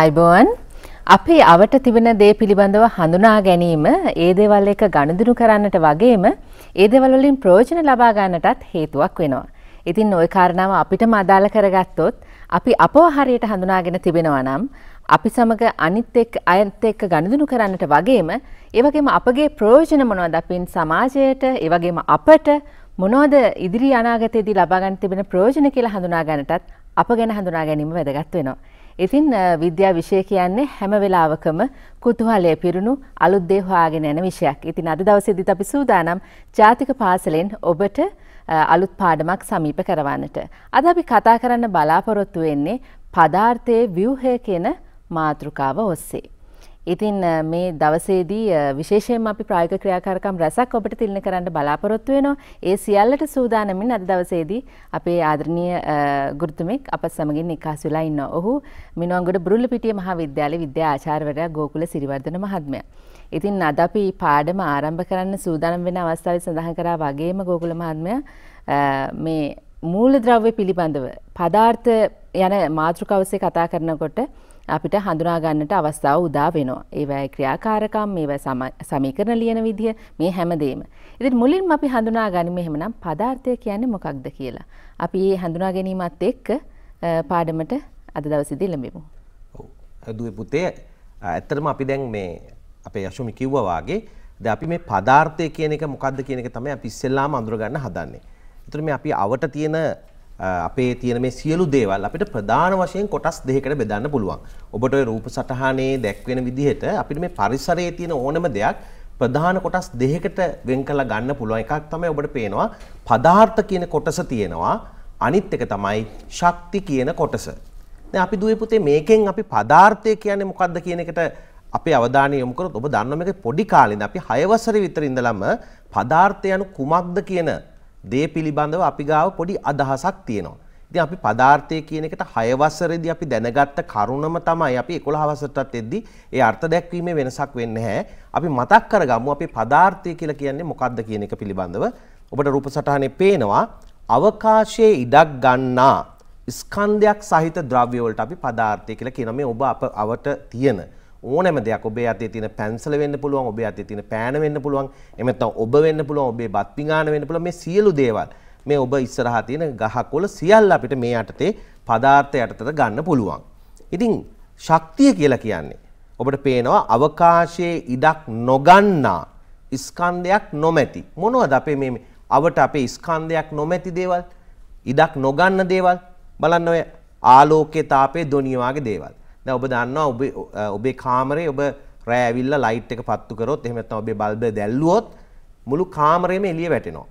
අයිබෝන් අපේ අවට තිබෙන දේ පිළිබඳව හඳුනා ගැනීම ඒ දේවල් එක ගනුදෙනු කරන්නට වගේම ඒ දේවල් වලින් ප්‍රයෝජන ලබා ගන්නටත් හේතුවක් වෙනවා. ඉතින් ওই කාරණාව අපිටම අදාළ කරගත්තොත් අපි අපව හරියට හඳුනාගෙන තිබෙනවා නම් අපි සමග අනිත් එක්ක ගනුදෙනු කරන්නට වගේම ඒ වගේම අපගේ ප්‍රයෝජන මොනවද අපින් සමාජයට ඒ වගේම අපට මොනවද ඉදිරි අනාගතයේදී ලබා ගන්න තිබෙන ප්‍රයෝජන කියලා හඳුනා ගන්නටත් අප ගැන හඳුනා ගැනීම වැදගත් වෙනවා. ඉතින් විද්‍යා විෂය කියන්නේ හැම වෙලාවකම කුතුහලයේ පිරුණු අලුත් දේ හොයාගෙන යන විෂයක්. ඉතින් අද දවසේදීත් අපි සූදානම් ජාතික පාසලෙන් ඔබට අලුත් පාඩමක් සමීප කරවන්නට. අද අපි කතා කරන්න බලාපොරොත්තු වෙන්නේ පදාර්ථයේ ව්‍යුහය කියන මාතෘකාව ඔස්සේ. ඉතින් මේ දවසේදී විශේෂයෙන්ම අපි ප්‍රායෝගික ක්‍රියාකාරකම් රැසක් ඔබට තිළින කරන්න බලාපොරොත්තු වෙනවා. ඒ සියල්ලට සූදානම්ින් අද දවසේදී අපේ ආදරණීය ගුරුතුමෙක් අපත් සමගින් එක්හසු වෙලා ඉන්නවා. ඔහු මිනුවන්ගොඩ බුරුල්ලපිටිය මහාවිද්‍යාලයේ විද්‍යා ආචාර්යවරයා ගෝකුල සිරිවර්ධන මහත්මයා. ඉතින් අද අපි පාඩම ආරම්භ කරන්න සූදානම් වෙන අවස්ථාවේ සඳහන් කරා වගේම ගෝකුල මහත්මයා මේ මූලද්‍රව්‍ය පිළිබඳව පදාර්ථ යන මාතෘකාව ඔස්සේ කතා කරනකොට අපිට හඳුනා ගන්නට අවස්ථාව උදා වෙනවා. ඒවැයි ක්‍රියාකාරකම්, මේවා සමීකරණ ලියන විදිය, මේ හැමදේම. ඉතින් මුලින්ම අපි හඳුනා ගනිමු එහෙමනම් පදාර්ථය කියන්නේ මොකක්ද කියලා. අපි මේ හඳුනා ගැනීමත් එක්ක පාඩමට අද දවසේදී ළඹෙමු. ඔව්. දුවේ පුතේ ඇත්තටම අපි දැන් මේ අපේ අශෝමි කිව්වා වාගේ දැන් අපි මේ පදාර්ථය කියන එක මොකක්ද කියන එක තමයි අපි ඉස්සෙල්ලාම අඳුර ගන්න හදන්නේ. ඒතර මේ අපි අවට තියෙන අපේ තියෙන මේ සියලු දේවල් අපිට ප්‍රධාන වශයෙන් කොටස් දෙකකට බෙදන්න පුළුවන්. ඔබට ඔය රූප සටහනේ දැක්වෙන විදිහට අපිට මේ පරිසරයේ තියෙන ඕනම දෙයක් ප්‍රධාන කොටස් දෙකකට වෙන් කරලා ගන්න පුළුවන්. එකක් තමයි ඔබට පේනවා පදාර්ථ කියන කොටස තියෙනවා. අනිත් එක තමයි ශක්ති කියන කොටස. දැන් අපි දුවේ පුතේ මේකෙන් අපි පදාර්ථය කියන්නේ මොකක්ද කියන එකට අපේ අවධානය යොමු කරොත් ඔබ දන්නවා මේක පොඩි කාලේ ඉඳන් අපි 6 වසරේ විතර ඉඳලම පදාර්ථය anu කුමක්ද කියන දේ පිළිබඳව අපි ගාව පොඩි අදහසක් තියෙනවා. ඉතින් අපි පදාර්ථය කියන එකට 6 වසරේදී අපි දැනගත්ත කරුණම තමයි අපි 11 වසරටත් එද්දී ඒ අර්ථ දැක්වීමේ වෙනසක් වෙන්නේ නැහැ. අපි මතක් කරගමු අපි පදාර්ථය කියලා කියන්නේ මොකක්ද කියන එක පිළිබඳව. ඔබට රූප සටහනේ පේනවා අවකාශයේ ඉඩක් ගන්නා ස්කන්ධයක් සහිත ද්‍රව්‍ය වලට අපි පදාර්ථය කියලා කියනවා. මේ ඔබ අපවට තියෙන ඕනෑම දෙයක් ඔබේ අතේ තියෙන පැන්සල වෙන්න පුළුවන්, ඔබේ අතේ තියෙන පෑන වෙන්න පුළුවන්, එහෙම නැත්නම් ඔබ වෙන්න පුළුවන්, ඔබේ බත් පිඟාන වෙන්න පුළුවන්. මේ සියලු දේවල් මේ ඔබ ඉස්සරහා තියෙන ගහකොළ සියල්ල අපිට මේ යටතේ පදාර්ථ යටතට ගන්න පුළුවන්. ඉතින් ශක්තිය කියලා කියන්නේ ඔබට පේනවා අවකාශයේ ඉඩක් නොගන්නා ස්කන්ධයක් නොමැති. මොනවද අපේ මේ අවට අපේ ස්කන්ධයක් නොමැති දේවල්, ඉඩක් නොගන්න දේවල්? බලන්න ඔය ආලෝකයේ තාපයේ දොනිය වගේ දේවල්. දැන් ඔබ දන්නවා ඔබේ කාමරේ ඔබ රෑ ඇවිල්ලා ලයිට් එක පත්තු කරොත් එහෙම නැත්නම් ඔබේ බල්බය දැල්ලුවොත් මුළු කාමරේම එළිය වැටෙනවා.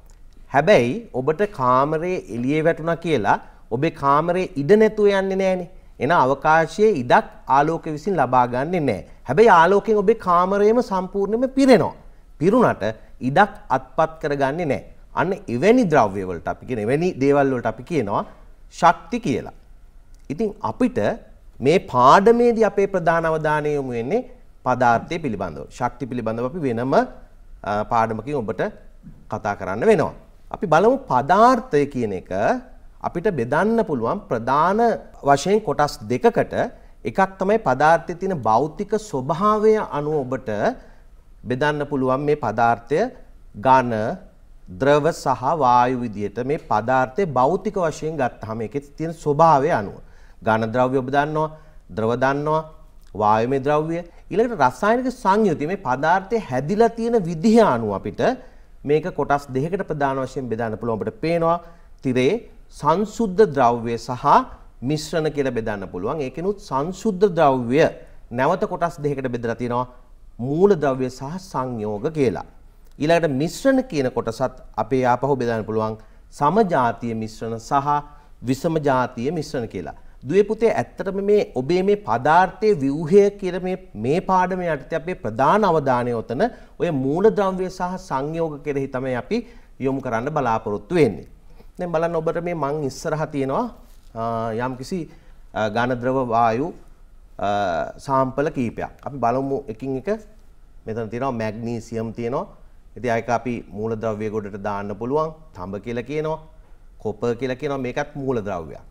හැබැයි ඔබට කාමරේ එළිය වැටුණා කියලා ඔබේ කාමරේ ඉඩ නැතුව යන්නේ නැහනේ. එන අවකාශයේ ඉඩක් ආලෝකය විසින් ලබා ගන්නෙ නැහැ. හැබැයි ආලෝකයෙන් ඔබේ කාමරේම සම්පූර්ණයෙන්ම පිරෙනවා. පිරුණාට ඉඩක් අත්පත් කරගන්නේ නැහැ. අන්න එවැනි ද්‍රව්‍ය වලට අපි කියන එවැනි දේවල් වලට අපි කියනවා ශක්ති කියලා. ඉතින් අපිට මේ පාඩමේදී අපේ ප්‍රධාන අවධානය යොමු වෙන්නේ පදාර්ථය පිළිබඳව. ශක්ති පිළිබඳව අපි වෙනම පාඩමකින් ඔබට කතා කරන්න වෙනවා. අපි බලමු පදාර්ථය කියන එක අපිට බෙදන්න පුළුවන් ප්‍රධාන වශයෙන් කොටස් දෙකකට. එකක් තමයි පදාර්ථයේ තියෙන භෞතික ස්වභාවය අනුව ඔබට බෙදන්න පුළුවන් මේ පදාර්ථය ඝන, ද්‍රව සහ වායු විදියට මේ පදාර්ථයේ භෞතික වශයෙන් ගත්තාම ඒකේ තියෙන ස්වභාවය අනුව. ඝන ද්‍රව්‍ය ඔබ දන්නවා, ද්‍රව දන්නවා, වායුමය ද්‍රව්‍ය. ඊළඟට රසායනික සංයුතිය මේ පදාර්ථයේ හැදිලා තියෙන විදිහ අනුව අපිට මේක කොටස් දෙකකට ප්‍රධාන වශයෙන් බෙදන්න පුළුවන්. අපිට පේනවා තිරේ සංසුද්ධ ද්‍රව්‍ය සහ මිශ්‍රණ කියලා බෙදන්න පුළුවන්. ඒකිනුත් සංසුද්ධ ද්‍රව්‍ය නැවත කොටස් දෙකකට බෙදලා තියෙනවා මූල ද්‍රව්‍ය සහ සංයෝග කියලා. ඊළඟට මිශ්‍රණ කියන කොටසත් අපේ ආපහු බෙදන්න පුළුවන් සමජාතීය මිශ්‍රණ සහ විෂමජාතීය මිශ්‍රණ කියලා. දුවේ පුතේ ඇත්තටම මේ ඔබේ මේ පදාර්ථයේ ව්‍යුහය කියන මේ පාඩම යටතේ අපේ ප්‍රධාන අවධානය ඔතන ඔය මූලද්‍රව්‍ය සහ සංයෝග කෙරෙහි තමයි අපි යොමු කරන්න බලාපොරොත්තු වෙන්නේ. දැන් බලන්න ඔබට මේ මං ඉස්සරහා තියෙනවා යම්කිසි ඝන ද්‍රව වායු සාම්පල කීපයක්. අපි බලමු එකින් එක. මෙතන තියෙනවා මැග්නීසියම් තියෙනවා. ඉතින් ඒක අපි මූලද්‍රව්‍ය ගොඩට දාන්න පුළුවන්. තඹ කියලා කියනවා, කොපර් කියලා කියනවා. මේකත් මූලද්‍රව්‍යයක්.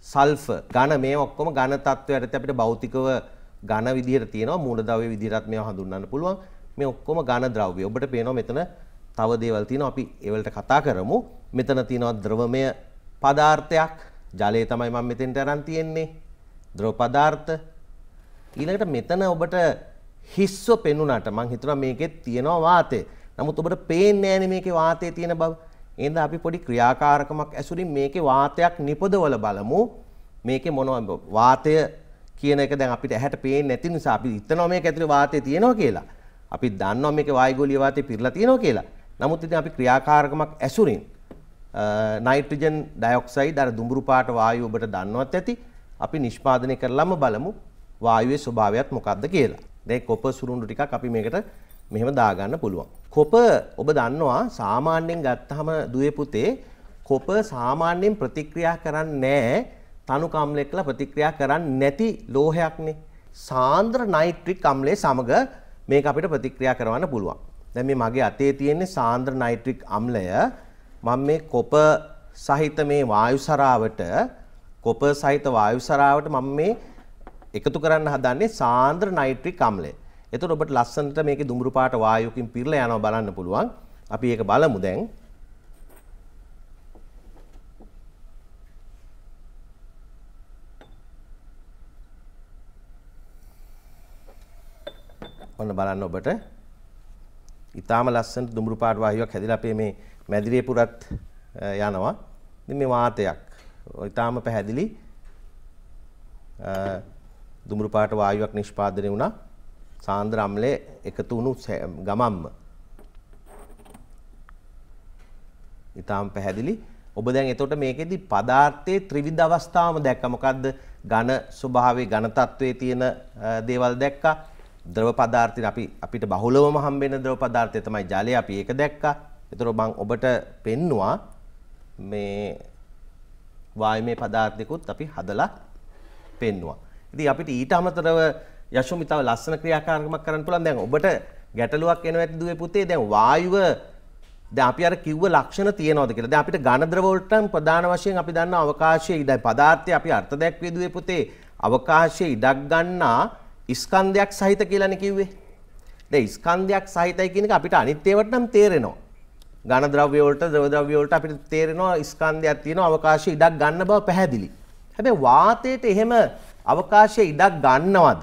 sulfur. Ghana මේ ඔක්කොම ඝන තත්ත්වයට ඇති අපිට භෞතිකව ඝන විදිහට තියෙනවා මූලද්‍රව්‍ය විදිහටත් මේවා හඳුන්වන්න පුළුවන්. මේ ඔක්කොම ඝන ද්‍රව්‍ය. ඔබට පේනවා මෙතන තව දේවල් තියෙනවා අපි ඒවලට කතා කරමු. මෙතන තියෙනවා ද්‍රවමය පදාර්ථයක්. ජලය තමයි මම මෙතෙන්ට අරන් තියෙන්නේ. ද්‍රව පදාර්ථ. ඊළඟට මෙතන ඔබට හිස්ව පෙනුනට මම හිතනවා මේකෙත් තියෙනවා වාතය. නමුත් ඔබට පේන්නේ නැහැ මේකේ වාතය තියෙන බව. එහෙනම් අපි පොඩි ක්‍රියාකාරකමක් ඇසුරින් මේකේ වාතයක් නිපදවල බලමු. මේකේ මොනවද වාතය කියන එක දැන් අපිට ඇහැට පේන්නේ නැති නිසා අපි හිතනවා මේක ඇතුලේ වාතය තියෙනවා කියලා. අපි දන්නවා මේකේ වායුගෝලීය වාතය පිරලා තියෙනවා කියලා. නමුත් ඉතින් අපි ක්‍රියාකාරකමක් ඇසුරින් නයිට්‍රජන් ඩයොක්සයිඩ් අර දුඹුරු පාට වායුව ඔබට දන්නවත් ඇති. අපි නිෂ්පාදනය කරලම බලමු වායුවේ ස්වභාවයත් මොකක්ද කියලා. දැන් කොපර් සුරුඳු ටිකක් අපි මේකට මෙහෙම දාගන්න පුළුවන්. කොපර් ඔබ දන්නවා සාමාන්‍යයෙන් ගත්තාම දුවේ පුතේ කොපර් සාමාන්‍යයෙන් ප්‍රතික්‍රියා කරන්නේ නැහැ තනු කම්ලයකලා ප්‍රතික්‍රියා කරන්නේ නැති ලෝහයක්නේ. සාන්ද්‍ර නයිට්‍රික් අම්ලයේ සමග මේක අපිට ප්‍රතික්‍රියා කරවන්න පුළුවන්. දැන් මේ මගේ අතේ තියෙන සාන්ද්‍ර නයිට්‍රික් අම්ලය මම මේ කොපර් සහිත මේ වායුසරාවට කොපර් සහිත වායුසරාවට මම මේ එකතු කරන්න හදන්නේ සාන්ද්‍ර නයිට්‍රික් අම්ලය. එතකොට ඔබට ලස්සනට මේකේ දුඹුරු පාට වායුවකින් පිරලා යනවා බලන්න පුළුවන්. අපි ඒක බලමු දැන්. ඔන්න බලන්න ඔබට. ඊටාම ලස්සනට දුඹුරු පාට වායුවක් හැදිලා අපේ මේ මැදිරිය පුරත් යනවා. ඉතින් මේ වාතයක්. ඊටාම පැහැදිලි දුඹුරු පාට වායුවක් නිෂ්පාදනය වුණා. සාන්ද්‍ර අම්ලයේ එකතු වුණු ගමම්ම ඊටාම් පැහැදිලි ඔබ දැන් එතකොට මේකෙදි පදාර්ථයේ ත්‍රිවිධ අවස්ථාවම දැක්කා. මොකද්ද ඝන ස්වභාවයේ ඝන තත්වයේ තියෙන දේවල් දැක්කා. ද්‍රව පදාර්ථින් අපිට බහුලවම හම්බෙන ද්‍රව පදාර්ථය තමයි ජලය. අපි ඒක දැක්කා. ඒතර මම ඔබට පෙන්නවා මේ වායමේ පදාර්ථිකුත් අපි හදලා පෙන්නවා. ඉතින් අපිට ඊට අමතරව යශෝමිතාව ලස්සන ක්‍රියාකාරකමක් කරන්න පුළුවන්. දැන් ඔබට ගැටලුවක් එනවා ඇති දුවේ පුතේ. දැන් වායුව දැන් අපි අර කිව්ව ලක්ෂණ තියනවාද කියලා. දැන් අපිට ඝන ද්‍රව වලට ප්‍රධාන වශයෙන් අපි දන්න අවකාශයේ ඉඩයි පදාර්ථය අපි අර්ථ දැක්වේ දුවේ පුතේ. අවකාශයේ ඉඩක් ගන්නා ස්කන්ධයක් සහිත කියලානේ කිව්වේ. දැන් ස්කන්ධයක් සහිතයි කියන එක අපිට අනිත් ඒවට නම් තේරෙනවා. ඝන ද්‍රව්‍ය වලට ද්‍රව ද්‍රව්‍ය වලට අපිට තේරෙනවා ස්කන්ධයක් තියෙනවා අවකාශයේ ඉඩක් ගන්න බව පැහැදිලි. හැබැයි වාතයට එහෙම අවකාශයේ ඉඩක් ගන්නවද?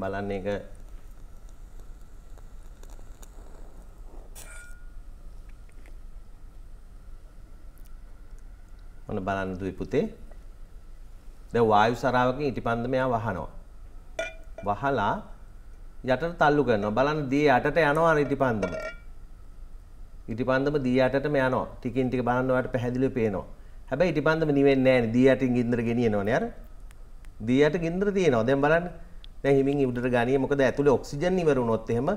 බලන්න එක ඔන්න බලන්න දුවේ පුතේ. දැන් වායු සරාවකින් ඉටිපන්දම යා වහනවා. වහලා යටට තල්ලු කරනවා. බලන්න දී යටට යනවා ඉටිපන්දම. ඉටිපන්දම දී යටටම යනවා. ටිකින් ටික බලන්න ඔයාලට පැහැදිලිව පේනවා. හැබැයි ඉටිපන්දම නිවෙන්නේ නැහැ නේ. දී යටින් ගින්දර ගෙනියනවනේ අර. දී යට ගින්දර තියෙනවා. දැන් බලන්න දැන් හිමින් උඩට ගානිය. මොකද ඇතුලේ ඔක්සිජන් ඉවර වුණොත් එහෙම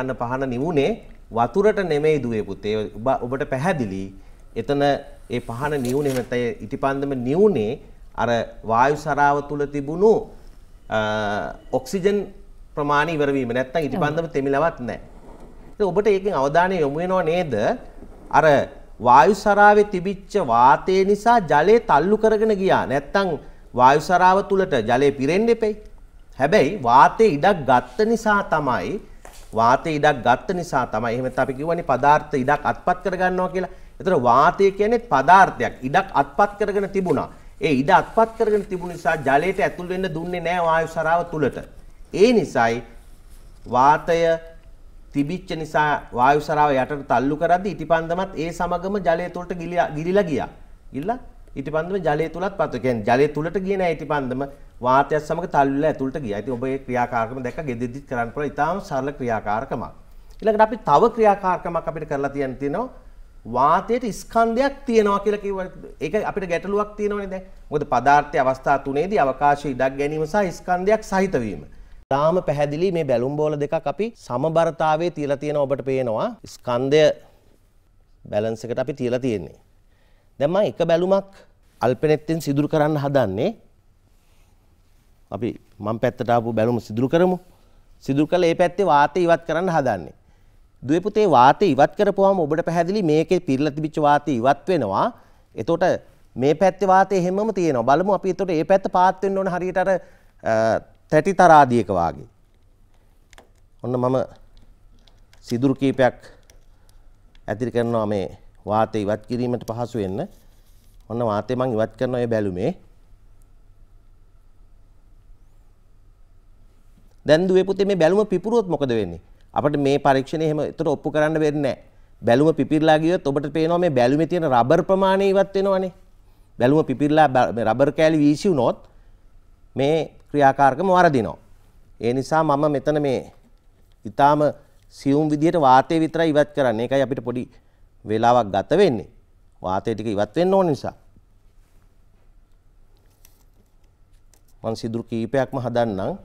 අන්න පහන නිවුනේ වතුරට නෙමෙයි දුවේ පුතේ. ඔබට පැහැදිලි. එතන ඒ පහන නිවුනේ නැත්නම් ඉටිපන්දම නිවුනේ අර වායු සරාව තුල තිබුණු ඔක්සිජන් ප්‍රමාණය ඉවර වීම. නැත්නම් ඉටිපන්දම තෙමිලවත් නැහැ. ඉතින් ඔබට ඒකෙන් අවධානය යොමු වෙනව නේද? අර වායු සරාවේ තිබිච්ච වාතය නිසා ජලය තල්ලු කරගෙන ගියා. නැත්නම් වායු සරාව තුලට ජලය පිරෙන්න එපෙයි. හැබැයි වාතයේ ඉඩක් ගත්ත නිසා තමයි එහෙම තමයි අපි කියවනේ පදාර්ථ ඉඩක් අත්පත් කරගන්නවා කියලා. ඒතර වාතය කියන්නේ පදාර්ථයක් ඉඩක් අත්පත් කරගෙන තිබුණා. ඒ ඉඩ අත්පත් කරගෙන තිබුණ නිසා ජලයට ඇතුල් වෙන්න දුන්නේ නැහැ වායු සරාව තුලට. ඒ නිසායි වාතය තිබිච්ච නිසා වායු සරාව යටට තල්ලු කරද්දී ඉටිපන්දමත් ඒ සමගම ජලය තුලට ගිලිලා ගියා. ගිලිලා ඉටිපන්දම ජලය තුලත් පත් වෙනවා. කියන්නේ ජලය තුලට ගියේ නැහැ ඉටිපන්දම වාතයත් සමග තල්ලුලා ඇතුළට ගියා. ඉතින් ඔබ ඒ ක්‍රියාකාරකම දැක්ක ගෙදෙද්දිත් කරන්න පුළුවන්. ඉතාලම සරල ක්‍රියාකාරකමක්. ඊළඟට අපි තව ක්‍රියාකාරකමක් අපිට කරලා තියන්න තියෙනවා. වාතයේට ස්කන්ධයක් තියෙනවා කියලා කිව්වා. ඒක අපිට ගැටලුවක් තියෙනවනේ දැන්. මොකද පදාර්ථයේ අවස්ථා තුනේදී අවකාශයේ ඉඩක් ගැනීම සහ ස්කන්ධයක් සහිත වීම. ඊටාම පැහැදිලි මේ බැලුම් බෝල දෙකක් අපි සමබරතාවයේ තියලා තියෙනවා ඔබට පේනවා. ස්කන්ධය බැලන්ස් එකට අපි තියලා තියෙන්නේ. දැන් මම එක බැලුමක් අල්පනෙට්ෙන් සිදුරු කරන්න හදන්නේ. අපි මම පැත්තට ආපු බැලුම සිදුරු කරමු. සිදුරු කළා මේ පැත්තේ වාතය ඉවත් කරන්න හදන්නේ. දුවපුතේ වාතය ඉවත් කරපුවාම ඔබට පැහැදිලි මේකේ පිරලා තිබිච්ච වාතය ඉවත් වෙනවා. එතකොට මේ පැත්තේ වාතය හැමම තියෙනවා. බලමු අපි එතකොට මේ පැත්ත පාත් වෙන්න ඕන හරියට අර තැටි තරාදියක වාගේ. ඔන්න මම සිදුරු කීපයක් ඇතිර කරනවා මේ වාතය ඉවත් කිරීමට පහසු වෙන්න. ඔන්න වාතය මම ඉවත් කරනවා මේ බැලුමේ. දැන් දුවපුතේ මේ බැලුම පිපුරුවොත් මොකද වෙන්නේ? අපිට මේ පරීක්ෂණය එහෙම ඒතර ඔප්පු කරන්න වෙන්නේ නැහැ. බැලුම පිපිරලා ගියොත් ඔබට පේනවා මේ බැලුමේ තියෙන රබර් ප්‍රමාණය ඉවත් වෙනවනේ. බැලුම පිපිරලා මේ රබර් කෑලි වීසි වුණොත් මේ ක්‍රියාකාරකම වරදිනවා. ඒ නිසා මම මෙතන මේ ඊටාම සියුම් විදියට වාතය විතරයි ඉවත් කරන්නේ. ඒකයි අපිට පොඩි වෙලාවක් ගත වෙන්නේ. වාතය ටික ඉවත් වෙන්න ඕන නිසා. මං සිදුරු කීපයක්ම හදන්නම්.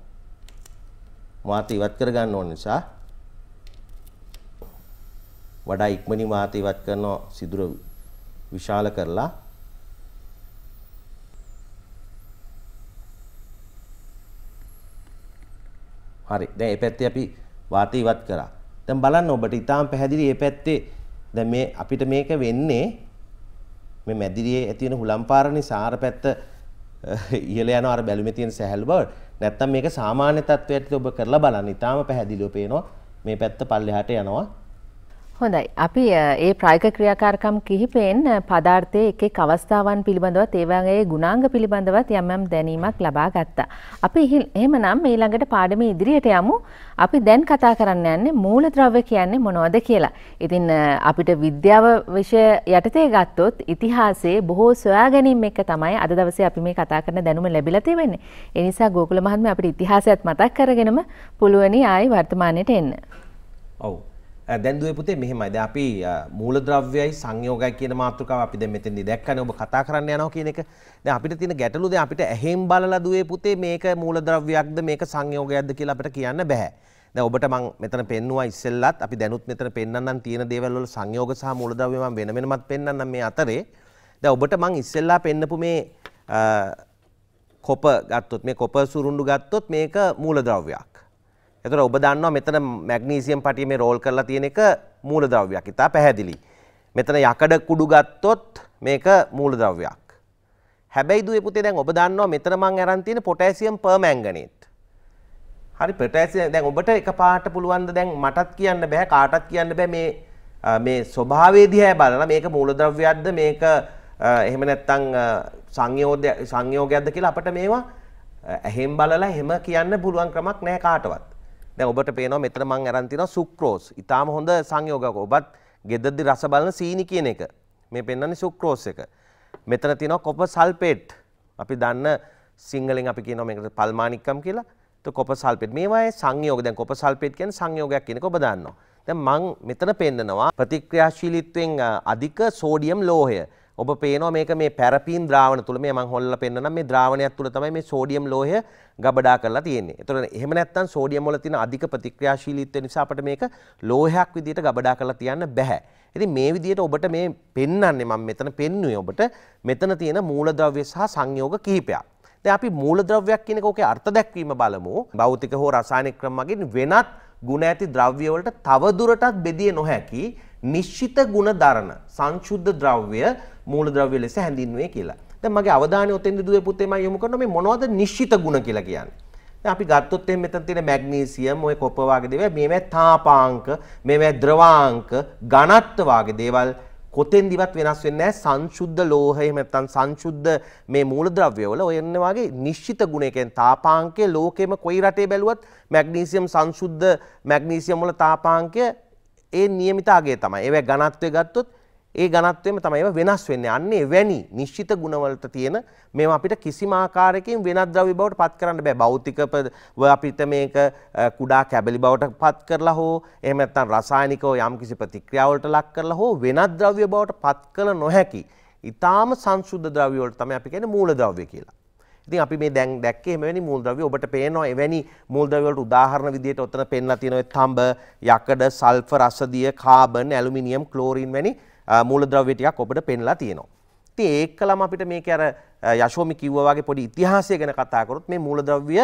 වාතය ඉවත් කර ගන්න ඕන නිසා වඩා ඉක්මනින් වාතය ඉවත් කරනවා සිදුර විශාල කරලා හරි දැන් මේ පැත්තේ අපි වාතය ඉවත් කරා. දැන් බලන්න ඔබට ඊටාම් පැහැදිලි මේ පැත්තේ දැන් මේ අපිට මේක වෙන්නේ මේ මැදිරියේ ඇති වෙන හුලම්පාර නිසා අර පැත්ත ඉහළ යන අර බැලුමේ තියෙන සැහැල්ලු බව නැත්තම් මේක සාමාන්‍ය තත්ත්වයට ඔබ කරලා බලන්න ඊටාම් පැහැදිලිව පේනවා මේ පැත්ත පල්ලෙහාට යනවා. හොඳයි අපි මේ ප්‍රායෝගික ක්‍රියාකාරකම් කිහිපෙන් පදාර්ථයේ එක එක් අවස්ථාවන් පිළිබඳවත් ඒ වගේ ගුණාංග පිළිබඳවත් යම් යම් දැනීමක් ලබා ගත්තා. අපි එහෙමනම් ඊළඟට පාඩමේ ඉදිරියට යමු. අපි දැන් කතා කරන්න යන්නේ මූලද්‍රව්‍ය කියන්නේ මොනවද කියලා. ඉතින් අපිට විද්‍යාව විෂය යටතේ ගත්තොත් ඉතිහාසයේ බොහෝ සොයාගැනීම් එක තමයි අද දවසේ අපි මේ කතා කරන දැනුම ලැබිලා තියෙන්නේ. ඒ නිසා ගෝකුල මහත්මයා අපිට ඉතිහාසයත් මතක් කරගෙනම පුළුවනි ආයි වර්තමානයට එන්න. ඔව්. දැන් දුවේ පුතේ මෙහෙමයි. දැන් අපි මූලද්‍රව්‍යයයි සංයෝගයයි කියන මාතෘකාව අපි දැන් මෙතෙන්දී දැක්කනේ ඔබ කතා කරන්න යනවා කියන එක. දැන් අපිට තියෙන ගැටලු දැන් අපිට ඇහෙන් බලලා දුවේ පුතේ මේක මූලද්‍රව්‍යයක්ද මේක සංයෝගයක්ද කියලා අපිට කියන්න බෑ. දැන් ඔබට මම මෙතන පෙන්නුවා ඉස්සෙල්ලත් අපි දැනුත් මෙතන පෙන්නන්නම් තියෙන දේවල් වල සංයෝග සහ මූලද්‍රව්‍ය මම වෙන වෙනමත් පෙන්නන්නම් මේ අතරේ. දැන් ඔබට මම ඉස්සෙල්ලා පෙන්නපු මේ කොප ගත්තොත් මේ කොප සුරුණ්ඩු ගත්තොත් මේක මූලද්‍රව්‍යයක්. එතකොට ඔබ දන්නවා මෙතන මැග්නීසියම් පටිය මේ රෝල් කරලා තියෙන එක මූලද්‍රව්‍යයක්. ඉතා පැහැදිලි. මෙතන යකඩ කුඩු ගත්තොත් මේක මූලද්‍රව්‍යයක්. හැබැයි දුවේ පුතේ දැන් ඔබ දන්නවා මෙතන මම අරන් තියෙන පොටෑසියම් පර්මැංගනේට්. හරි පොටෑසියම් දැන් ඔබට එකපාරට පුළුවන් ද දැන් මටත් කියන්න බෑ කාටවත් කියන්න බෑ මේ ස්වභාවය දිහා බලලා මේක මූලද්‍රව්‍යයක්ද මේක එහෙම නැත්නම් සංයෝගයක්ද කියලා අපිට මේවා එහෙම බලලා එහෙම කියන්න පුළුවන් ක්‍රමක් නැහැ කාටවත්. දැන් ඔබට පේනවා මෙතන මම අරන් තියනවා සුක්‍රෝස්. ඊටාම හොඳ සංයෝගයක්. ඔබත් ගෙදරදී රස බලන සීනි කියන එක. මේ පෙන්නන්නේ සුක්‍රෝස් එක. මෙතන තියෙනවා කොපර් සල්ෆේට්. අපි දන්න සිංහලෙන් අපි කියනවා මේකට පල්මානික්කම් කියලා. તો කොපර් සල්ෆේට්. මේවායේ සංයෝග. දැන් කොපර් සල්ෆේට් කියන්නේ සංයෝගයක් කියන එක ඔබ දන්නවා. දැන් මම මෙතන පෙන්නනවා ප්‍රතික්‍රියාශීලීත්වයෙන් අධික සෝඩියම් ලෝහය. ඔබ පේනවා මේක මේ පැරපීන් ද්‍රාවණ තුල මේ මම හොල්ලලා පෙන්නනම් මේ ද්‍රාවණයක් තුල තමයි මේ සෝඩියම් ලෝහය ගබඩා කරලා තියෙන්නේ. ඒතකොට එහෙම නැත්නම් සෝඩියම් වල තියෙන අධික ප්‍රතික්‍රියාශීලීත්වය නිසා අපිට මේක ලෝහයක් විදියට ගබඩා කරලා තියන්න බෑ. ඉතින් මේ විදියට ඔබට මේ පෙන්නන්නේ මම මෙතන පෙන්නුවේ ඔබට මෙතන තියෙන මූලද්‍රව්‍ය සහ සංයෝග කිහිපයක්. දැන් අපි මූලද්‍රව්‍යයක් කියන එකෝකේ අර්ථ දැක්වීම බලමු. භෞතික හෝ රසායනික ක්‍රම මගින් වෙනත් ගුණ ඇති ද්‍රව්‍ය වලට තව දුරටත් බෙදිය නොහැකි නිශ්චිත ගුණ දරන සංශුද්ධ ද්‍රව්‍ය මූලද්‍රව්‍ය ලෙස හැඳින්වේ කියලා. දැන් මගේ අවධානය ඔතෙන්ද දුවේ පුතේ මම යොමු කරනවා මේ මොනවද නිශ්චිත ගුණ කියලා කියන්නේ. දැන් අපි ගත්තොත් එහෙනම් මෙතන තියෙන මැග්නීසියම් ඔය කොප වාගේ දේවල් මේවා තාපාංක මේවා ද්‍රවාංක ඝනත්ව වාගේ දේවල් කොතෙන්දිවත් වෙනස් වෙන්නේ නැහැ සංශුද්ධ ලෝහය එහෙම නැත්නම් සංශුද්ධ මේ මූලද්‍රව්‍ය වල ඔය එන්න වාගේ නිශ්චිත ගුණ කියන්නේ තාපාංකයේ ලෝකෙම කොයි රටේ බැලුවත් මැග්නීසියම් සංශුද්ධ මැග්නීසියම් වල තාපාංකය ඒ નિયમિત ආගය තමයි. ඒවැ ඝනත්වය ගත්තොත් ඒ ඝනත්වයම තමයි ඒවා වෙනස් වෙන්නේ. අන්න එවැනි නිශ්චිත ගුණවලට තියෙන මේවා අපිට කිසිම ආකාරයකින් වෙනත් ද්‍රව්‍ය බවට පත් කරන්න බෑ. භෞතික අපිට මේක කුඩා කැබලි බවට පත් කරලා හෝ එහෙම නැත්නම් රසායනිකව යම්කිසි ප්‍රතික්‍රියාවලට ලක් කරලා හෝ වෙනත් ද්‍රව්‍ය බවට පත් කළ නොහැකි. ඊටාම සංසුද්ධ ද්‍රව්‍ය වලට තමයි අපි කියන්නේ මූල ද්‍රව්‍ය කියලා. ඉතින් අපි මේ දැන් දැක්කේ මෙවැනි මූල ද්‍රව්‍ය ඔබට පේනවා. එවැනි මූල ද්‍රව්‍ය වලට උදාහරණ විදියට ඔතන පෙන්නලා තියෙනවා තඹ, යකඩ, සල්ෆර්, අසදිය, කාබන්, ඇලුමිනියම්, ක්ලෝරින් වැනි මූල ද්‍රව්‍ය ටිකක් ඔබට පෙන්නලා තියෙනවා. ඉතින් ඒකලම අපිට මේකේ අර යශෝමි කිව්වා වගේ පොඩි ඉතිහාසය ගැන කතා කරොත් මේ මූල ද්‍රව්‍ය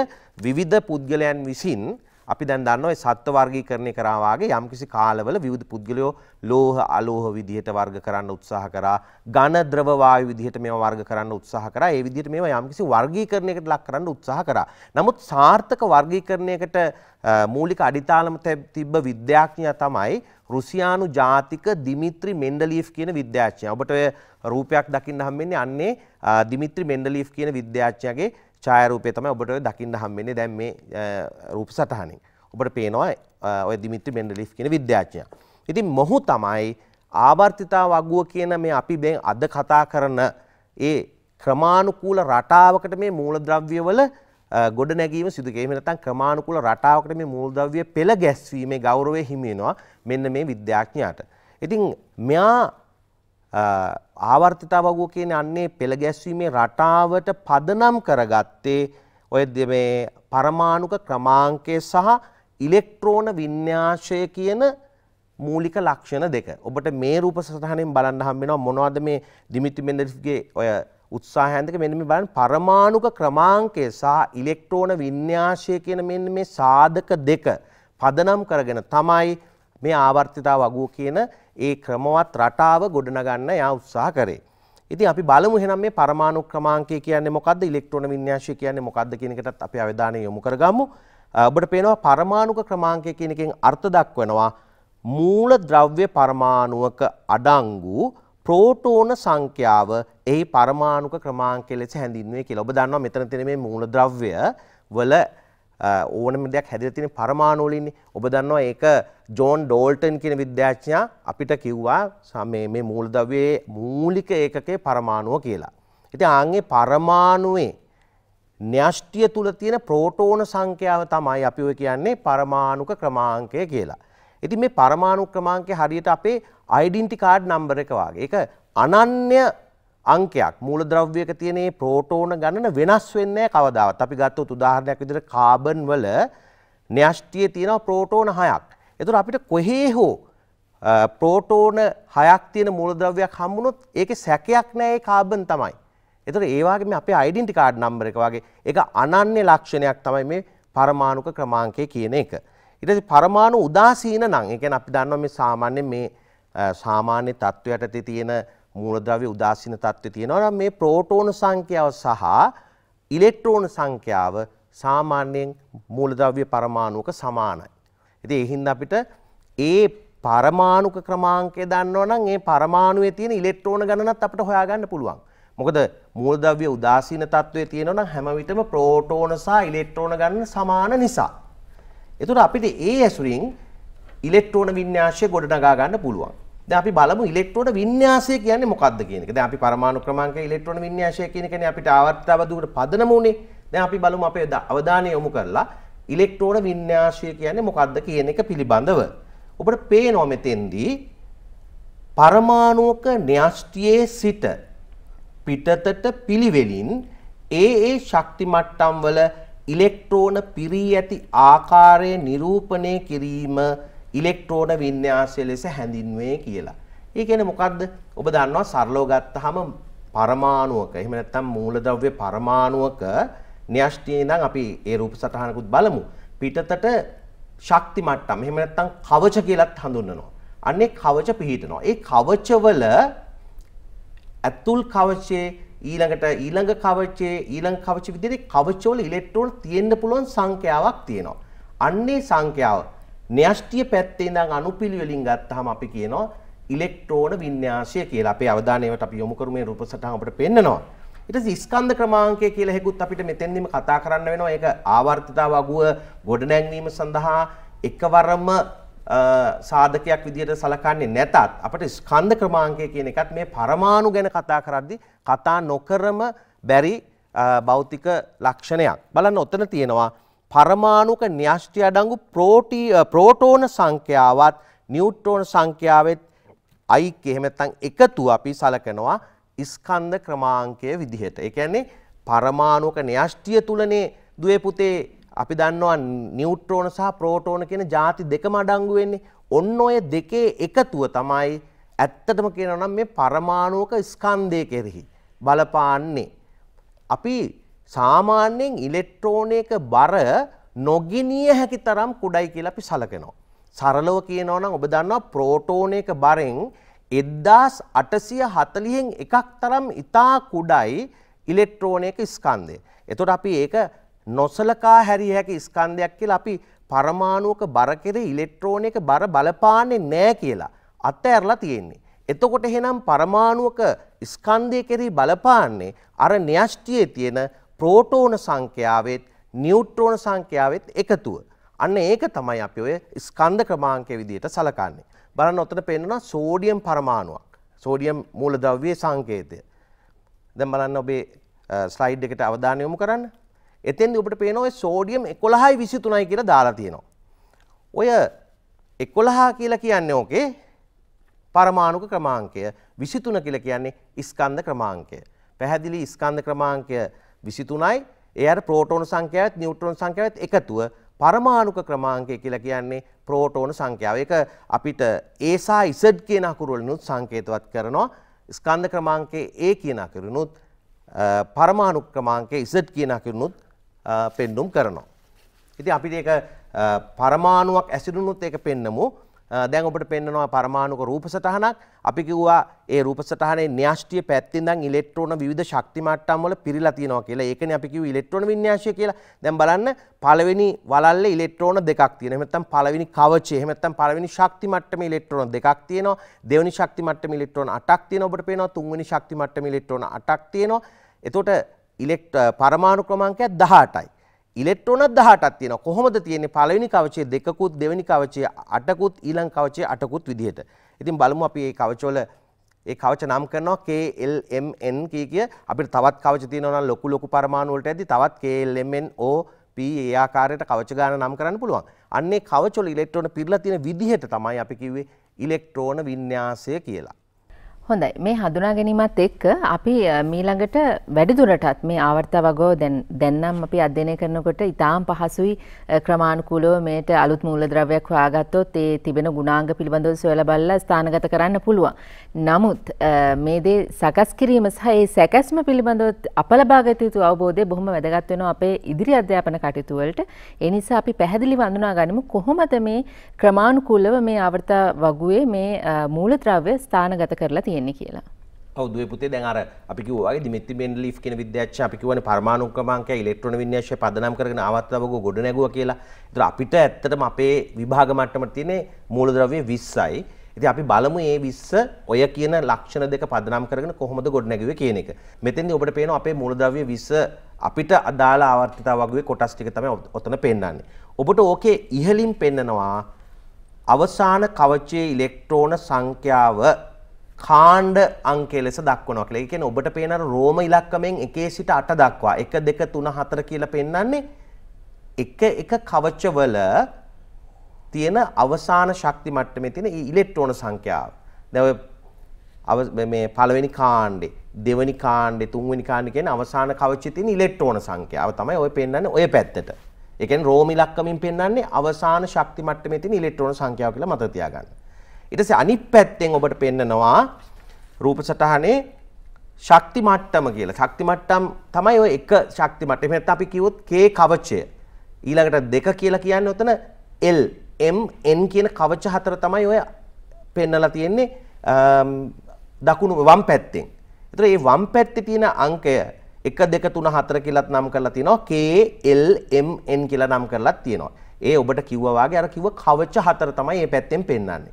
විවිධ පුද්ගලයන් විසින් අපි දැන් දන්නවා ඒ සත්ත්ව වර්ගීකරණය කරා වාගේ යම්කිසි කාලවල විවිධ පුද්ගලයෝ ලෝහ අලෝහ විදිහට වර්ග කරන්න උත්සාහ කරා, ඝන ද්‍රව වායු විදිහට මේවා වර්ග කරන්න උත්සාහ කරා. ඒ විදිහට මේවා යම්කිසි වර්ගීකරණයකට ලක් කරන්න උත්සාහ කරා. නමුත් සාර්ථක වර්ගීකරණයකට මූලික අඩිතාලම තිබ්බ විද්‍යාඥයා තමයි රුසියානු ජාතික දිමිත්‍රි මෙන්ඩලීෆ් කියන විද්‍යාඥයා. ඔබට ඔය රූපයක් දකින්න හම්බෙන්නේ අන්නේ දිමිත්‍රි මෙන්ඩලීෆ් කියන විද්‍යාඥයාගේ ඡායාරූපය තමයි ඔබට ඔය දකින්න හම්බෙන්නේ දැන් මේ රූප සටහනේ. ඔබට පේනවා ඔය දිමිත්‍රි මෙන්ඩලීෆ් කියන විද්‍යාඥයා. ඉතින් මොහු තමයි ආවර්තිතා වගුව කියන මේ අපි දැන් අද කතා කරන ඒ ක්‍රමානුකූල රටාවකට මේ මූලද්‍රව්‍යවල ගොඩනැගීම සිදු කෙරේ. එහෙම නැත්නම් ක්‍රමානුකූල රටාවකට මේ මූලද්‍රව්‍ය පෙළ ගැස්වීමේ ගෞරවය හිමි වෙනවා මෙන්න මේ විද්‍යාඥයාට. ඉතින් මෙයා ආවර්තිතා වගුව කියන්නේ අන්නේ පෙළ ගැස්වීමේ රටාවට පදනම් කරගත්තේ ඔය මේ පරමාණුක ක්‍රමාංකය සහ ඉලෙක්ට්‍රෝන වින්‍යාසය කියන මූලික ලක්ෂණ දෙක. ඔබට මේ රූප සටහනෙන් බලන්න හම්බ වෙනවා මොනවද මේ දිමිත්‍රි මෙන්ඩලීෆ්ගේ ඔය උත්සාහයන් දෙක. මෙන්න මේ බලන්න පරමාණුක ක්‍රමාංකය සහ ඉලෙක්ට්‍රෝන වින්‍යාසය කියන මෙන්න මේ සාධක දෙක පදනම් කරගෙන තමයි මේ ආවර්තිතා වගුව කියන ඒ ක්‍රමවත් රටාව ගොඩනගන්න යා උත්සාහ කරේ. ඉතින් අපි බලමු එහෙනම් මේ පරමාණු ක්‍රමාංකය කියන්නේ මොකද්ද, ඉලෙක්ට්‍රෝන වින්‍යාසය කියන්නේ මොකද්ද කියන එකටත් අපි අවධානය යොමු කරගමු. ඔබට පේනවා පරමාණුක ක්‍රමාංකය කියන එකෙන් අර්ථ දක්වනවා මූල ද්‍රව්‍ය පරමාණුවක අඩංගු ප්‍රෝටෝන සංඛ්‍යාව එහි පරමාණුක ක්‍රමාංක ලෙස හැඳින්වේ කියලා. ඔබ දන්නවා මෙතන තියෙන මේ මූල ද්‍රව්‍ය වල ඕනම දෙයක් හැදලා තියෙන පරමාණු වලින්නේ. ඔබ දන්නවා ඒක ජෝන් ඩෝල්ටන් කියන විද්‍යාඥයා අපිට කිව්වා මේ මූල ද්‍රව්‍යයේ මූලික ඒකකයේ පරමාණුව කියලා. ඉතින් ආන්ගේ පරමාණුවේ න්‍යෂ්ටිය තුල තියෙන ප්‍රෝටෝන සංඛ්‍යාව තමයි අපි ඔය කියන්නේ පරමාණුක ක්‍රමාංකය කියලා. ඉතින් මේ පරමාණු ක්‍රමාංකය හරියට අපේ ඩෙන්ටි කාඩ් නම්බර් එක වගේ. ඒක අනන්‍ය අංකයක්. මූලද්‍රව්‍යයක තියෙන මේ ප්‍රෝටෝන ගණන වෙනස් වෙන්නේ නැහැ කවදාවත්. අපි ගත්තොත් උදාහරණයක් විදිහට කාබන් වල න්‍යෂ්ටියේ තියෙනවා ප්‍රෝටෝන 6ක්. ඒතර අපිට කොහේ හෝ ප්‍රෝටෝන 6ක් තියෙන මූලද්‍රව්‍යයක් හම්බුනොත් ඒකේ සැකයක් නැහැ, ඒ කාබන් තමයි. ඒතර ඒ වගේ මේ අපේ ඩෙන්ටි කාඩ් නම්බර් එක වගේ ඒක අනන්‍ය ලක්ෂණයක් තමයි මේ පරමාණුක ක්‍රමාංකය කියන එක. ඊට පස්සේ පරමාණු උදාසීන නම් ඒ කියන්නේ අපි දන්නවා මේ සාමාන්‍යයෙන් මේ සාමාන්‍ය තත්ත්වයට තියෙන මූලද්‍රව්‍ය උදාසීන තත්ත්වය තියෙනවා. මේ ප්‍රෝටෝන සංඛ්‍යාව සහ ඉලෙක්ට්‍රෝන සංඛ්‍යාව සාමාන්‍යයෙන් මූලද්‍රව්‍ය පරමාණුක සමානයි. ඉතින් ඒ හින්දා අපිට ඒ පරමාණුක ක්‍රමාංකය දන්නවනම් ඒ පරමාණුවේ තියෙන ඉලෙක්ට්‍රෝන ගණනත් අපිට හොයාගන්න පුළුවන්. මොකද මූලද්‍රව්‍ය උදාසීන තත්ත්වයේ තියෙනවනම් හැම විටම ප්‍රෝටෝන සහ ඉලෙක්ට්‍රෝන ගණන සමාන නිසා. ඒතර අපිට ඒ ඇසුරින් ඉලෙක්ට්‍රෝන වින්‍යාසය ගොඩනගා ගන්න පුළුවන්. දැන් අපි බලමු ඉලෙක්ට්‍රෝන වින්‍යාසය කියන්නේ මොකක්ද කියන එක. දැන් අපි පරමාණු ක්‍රමාංකය ඉලෙක්ට්‍රෝන වින්‍යාසය කියන එකනේ අපිට ආවර්තිතා වගුවට පදනම උනේ. දැන් අපි බලමු අපේ අවධානය යොමු කරලා ඉලෙක්ට්‍රෝන වින්‍යාසය කියන්නේ මොකක්ද කියන එක පිළිබඳව. ඔබට පේනවා මෙතෙන්දී පරමාණුක න්‍යෂ්ටියේ සිට පිටතට පිළිවෙලින් ඒ ශක්ති මට්ටම් වල ඉලෙක්ට්‍රෝන පිරී ඇති ආකාරය නිරූපණය කිරීම ඉලෙක්ට්‍රෝන වින්‍යාසය ලෙස හැඳින්වේ කියලා. ඒ කියන්නේ මොකද්ද? ඔබ දන්නවා සරලව ගත්තාම පරමාණුක එහෙම නැත්නම් මූලද්‍රව්‍ය පරමාණුක න්‍යෂ්ටියේ ඉඳන් අපි ඒ රූප සටහනකුත් බලමු. පිටතට ශක්ති මට්ටම් එහෙම නැත්නම් කවච කියලාත් හඳුන්වනවා. අන්නේ කවච පිහිටනවා. ඒ කවචවල ඇතුල් කවචයේ ඊළඟ කවචයේ ඊළඟ කවච විදිහට කවචවල ඉලෙක්ට්‍රෝන තියෙන්න පුළුවන් සංඛ්‍යාවක් තියෙනවා. අන්නේ සංඛ්‍යාව න්‍යෂ්ටිය පැත්තේ ඉඳන් අනුපිළිවෙලින් ගත්තාම අපි කියනවා ඉලෙක්ට්‍රෝන වින්‍යාසය කියලා. අපේ අවධානයට අපි යොමු කරු මේ රූප සටහන අපිට පෙන්නනවා. ඊට පස්සේ ස්කන්ධ ක්‍රමාංකය කියලා හේකුත් අපිට මෙතෙන්දිම කතා කරන්න වෙනවා. ඒක ආවර්තිතා වගුව ගොඩනැගීම සඳහා එකවරම සාධකයක් විදියට සලකන්නේ නැතත් අපිට ස්කන්ධ ක්‍රමාංකය කියන එකත් මේ පරමාණු ගැන කතා කරද්දී කතා නොකරම බැරි භෞතික ලක්ෂණයක්. බලන්න ඔතන තියෙනවා පරමාණුක න්‍යෂ්ටි අඩංගු ප්‍රෝටෝන සංඛ්‍යාවත් නියුට්‍රෝන සංඛ්‍යාවෙත් අයික එහෙම නැත්නම් එකතු අපි සලකනවා ස්කන්ධ ක්‍රමාංකය විදිහට. ඒ කියන්නේ පරමාණුක න්‍යෂ්ටිය තුලනේ දුවේ පුතේ අපි දන්නවා නියුට්‍රෝන සහ ප්‍රෝටෝන කියන ಜಾති දෙකම අඩංගු වෙන්නේ. ඔන්න ඔය දෙකේ එකතුව තමයි ඇත්තටම කියනවා නම් මේ පරමාණුක ස්කන්ධය කෙරෙහි බලපාන්නේ. අපි සාමාන්‍යයෙන් ඉලෙක්ට්‍රෝනයක බර නොගිනිය හැකි තරම් කුඩයි කියලා අපි සලකනවා. සරලව කියනවා නම් ඔබ දන්නවා ප්‍රෝටෝනයක බරෙන් 1840න් එකක් තරම් ඉතා කුඩයි ඉලෙක්ට්‍රෝනයක ස්කන්ධය. එතකොට අපි ඒක නොසලකා හැරිය හැකි ස්කන්ධයක් කියලා අපි පරමාණුක බර කෙරේ ඉලෙක්ට්‍රෝනයක බර බලපාන්නේ නැහැ කියලා අතහැරලා තියෙන්නේ. එතකොට එහෙනම් පරමාණුක ස්කන්ධය කෙරේ බලපාන්නේ අර න්‍යෂ්ටියේ තියෙන ප්‍රෝටෝන සංඛ්‍යාවෙත් නියුට්‍රෝන සංඛ්‍යාවෙත් එකතුව. අන්න ඒක තමයි අපි ඔය ස්කන්ධ ක්‍රමාංකයේ විදිහට සලකන්නේ. බලන්න ඔතන පෙන්නනවා සෝඩියම් පරමාණුවක්. සෝඩියම් මූලද්‍රව්‍යයේ සංකේතය. දැන් බලන්න ඔබේ ස්ලයිඩ් එකට අවධානය යොමු කරන්න. එතෙන්දී අපිට පේනවා සෝඩියම් 11.23 කියලා දාලා තියෙනවා. ඔය 11 කියලා කියන්නේ ඕකේ පරමාණුක ක්‍රමාංකය, 23 කියලා කියන්නේ ස්කන්ධ ක්‍රමාංකය. පැහැදිලි ස්කන්ධ ක්‍රමාංකය 23යි. ඒ අර ප්‍රෝටෝන සංඛ්‍යාවත් නියුට්‍රෝන සංඛ්‍යාවත් එකතුව පරමාණුක ක්‍රමාංකය කියලා කියන්නේ ප්‍රෝටෝන සංඛ්‍යාව. ඒක අපිට A සහ Z කියන අකුරු වලිනුත් සංකේතවත් කරනවා. ස්කන්ධ ක්‍රමාංකයේ A කියන අකුරුනුත් පරමාණු ක්‍රමාංකයේ Z කියන අකුරුනුත් පෙන්නුම් කරනවා. ඉතින් අපිට ඒක පරමාණුවක් ඇසිඩුනොත් ඒක පෙන්නමු. දැන් අපිට පෙන්නනවා පරමාණුක රූප සටහනක්. අපි කිව්වා ඒ රූප සටහනේ න්‍යෂ්ටිය පැත්තෙන් ඉඳන් ඉලෙක්ට්‍රෝන විවිධ ශක්ති මට්ටම් වල පිරීලා තියෙනවා කියලා. ඒකනේ අපි කිව්වේ ඉලෙක්ට්‍රෝන වින්‍යාසය කියලා. දැන් බලන්න පළවෙනි වලල්ලේ ඉලෙක්ට්‍රෝන දෙකක් තියෙනවා. එහෙම නැත්නම් පළවෙනි කවචය. එහෙම නැත්නම් පළවෙනි ශක්ති මට්ටමේ ඉලෙක්ට්‍රෝන දෙකක් තියෙනවා. දෙවෙනි ශක්ති මට්ටමේ ඉලෙක්ට්‍රෝන 8ක් තියෙනවා. අපිට පේනවා තුන්වෙනි ශක්ති මට්ටමේ ඉලෙක්ට්‍රෝන 8ක් තියෙනවා. එතකොට පරමාණු ක්‍රමාංකයක් 18යි. ඉලෙක්ට්‍රෝනත් 18ක් තියෙනවා. කොහොමද තියෙන්නේ? පළවෙනි කවචයේ දෙකකුත්, දෙවෙනි කවචයේ 8කුත්, ඊළඟ කවචයේ 8කුත් විදිහට. ඉතින් බලමු අපි මේ කවචවල ඒ කවච නම් කරනවා KLMN කිය. අපිට තවත් කවච තියෙනවා නම් ලොකු ලොකු පරමාණු වලට ඇද්දි තවත් KLMN OP ඒ ආකාරයට කවච ගාන නම් කරන්න පුළුවන්. අන්නේ කවචවල ඉලෙක්ට්‍රෝන පිරලා තියෙන විදිහට තමයි අපි කිව්වේ ඉලෙක්ට්‍රෝන වින්‍යාසය කියලා. හොඳයි, මේ හඳුනා ගැනීමත් එක්ක අපි මීළඟට වැඩිදුරටත් මේ ආවර්ත වගෝ දැන්නම් අපි අධ්‍යයනය කරනකොට ඉතාම පහසුයි ක්‍රමානුකූලව මේට අලුත් මූලද්‍රව්‍යයක් හොයාගත්තොත් ඒ තිබෙන ගුණාංග පිළිබඳව සොයලා බලලා ස්ථානගත කරන්න පුළුවන්. නමුත් මේ දේ සකස් කිරීම සහ ඒ සැකැස්ම පිළිබඳව අප ලබා ගත යුතු අවබෝධය බොහොම වැදගත් වෙනවා අපේ ඉදිරි අධ්‍යාපන කටයුතු වලට. ඒ නිසා අපි පැහැදිලිව හඳුනා ගනිමු කොහොමද මේ ක්‍රමානුකූලව මේ ආවර්ත වගුවේ මේ මූලද්‍රව්‍ය ස්ථානගත කරලා කියලා. ඔව් දුවේ පුතේ, දැන් අර අපි කිව්වා වගේ දිමිත්‍රි මෙන්ඩලීෆ් කියන විද්‍යාඥයා අපි කිව්වනේ පරමාණු ක්‍රමාංකය ඉලෙක්ට්‍රෝන වින්‍යාසය පදනම් කරගෙන ආවර්තවගුව ගොඩ නැගුවා කියලා. ඒතර අපිට ඇත්තටම අපේ විභාග මට්ටමට තියෙන්නේ මූලද්‍රව්‍ය 20යි. ඉතින් අපි බලමු මේ 20 ඔය කියන ලක්ෂණ දෙක පදනම් කරගෙන කොහොමද ගොඩ නැගුවේ කියන එක. මෙතෙන්දී ඔබට පේනවා අපේ මූලද්‍රව්‍ය 20 අපිට අදාළ ආවර්තිතවගුවේ කොටස් ටික තමයි ඔතන පෙන්නන්නේ. ඔබට ඕකේ ඉහලින් පෙන්නනවා අවසාන කවචයේ ඉලෙක්ට්‍රෝන සංඛ්‍යාව කාණ්ඩ අංකය ලෙස දක්වනවා කියලා. ඒ කියන්නේ ඔබට පේන අර රෝම ඉලක්කමෙන් 1 සිට 8 දක්වා 1 2 3 4 කියලා පෙන්වන්නේ එක එක කවචවල තියෙන අවසාන ශක්ති මට්ටමේ තියෙන ඉලෙක්ට්‍රෝන සංඛ්‍යාව. දැන් මේ පළවෙනි කාණ්ඩේ, දෙවෙනි කාණ්ඩේ, තුන්වෙනි කාණ්ඩේ කියන අවසාන කවචයේ තියෙන ඉලෙක්ට්‍රෝන සංඛ්‍යාව තමයි ඔය පෙන්වන්නේ ඔය පැත්තට. ඒ කියන්නේ රෝම ඉලක්කමෙන් පෙන්වන්නේ අවසාන ශක්ති මට්ටමේ තියෙන ඉලෙක්ට්‍රෝන සංඛ්‍යාව කියලා මතක තියාගන්න. ඊට පස්සේ අනිත් පැත්තෙන් ඔබට පෙන්නනවා රූප සටහනේ ශක්ති මට්ටම කියලා. ශක්ති මට්ටම් තමයි ඔය එක ශක්ති මට්ටම. එහෙනම් අපි කිව්වොත් K කවචය. ඊළඟට 2 කියලා කියන්නේ උතන L M N කියන කවච හතර තමයි ඔය පෙන්නලා තියෙන්නේ දකුණු වම් පැත්තෙන්. ඒතර මේ වම් පැත්තේ තියෙන අංකය 1 2 3 4 කියලාත් නම් කරලා තියෙනවා. K L M N කියලා නම් කරලා තියෙනවා. ඒ ඔබට කිව්වා වාගේ අර කිව්ව කවච හතර තමයි මේ පැත්තෙන් පෙන්නන්නේ.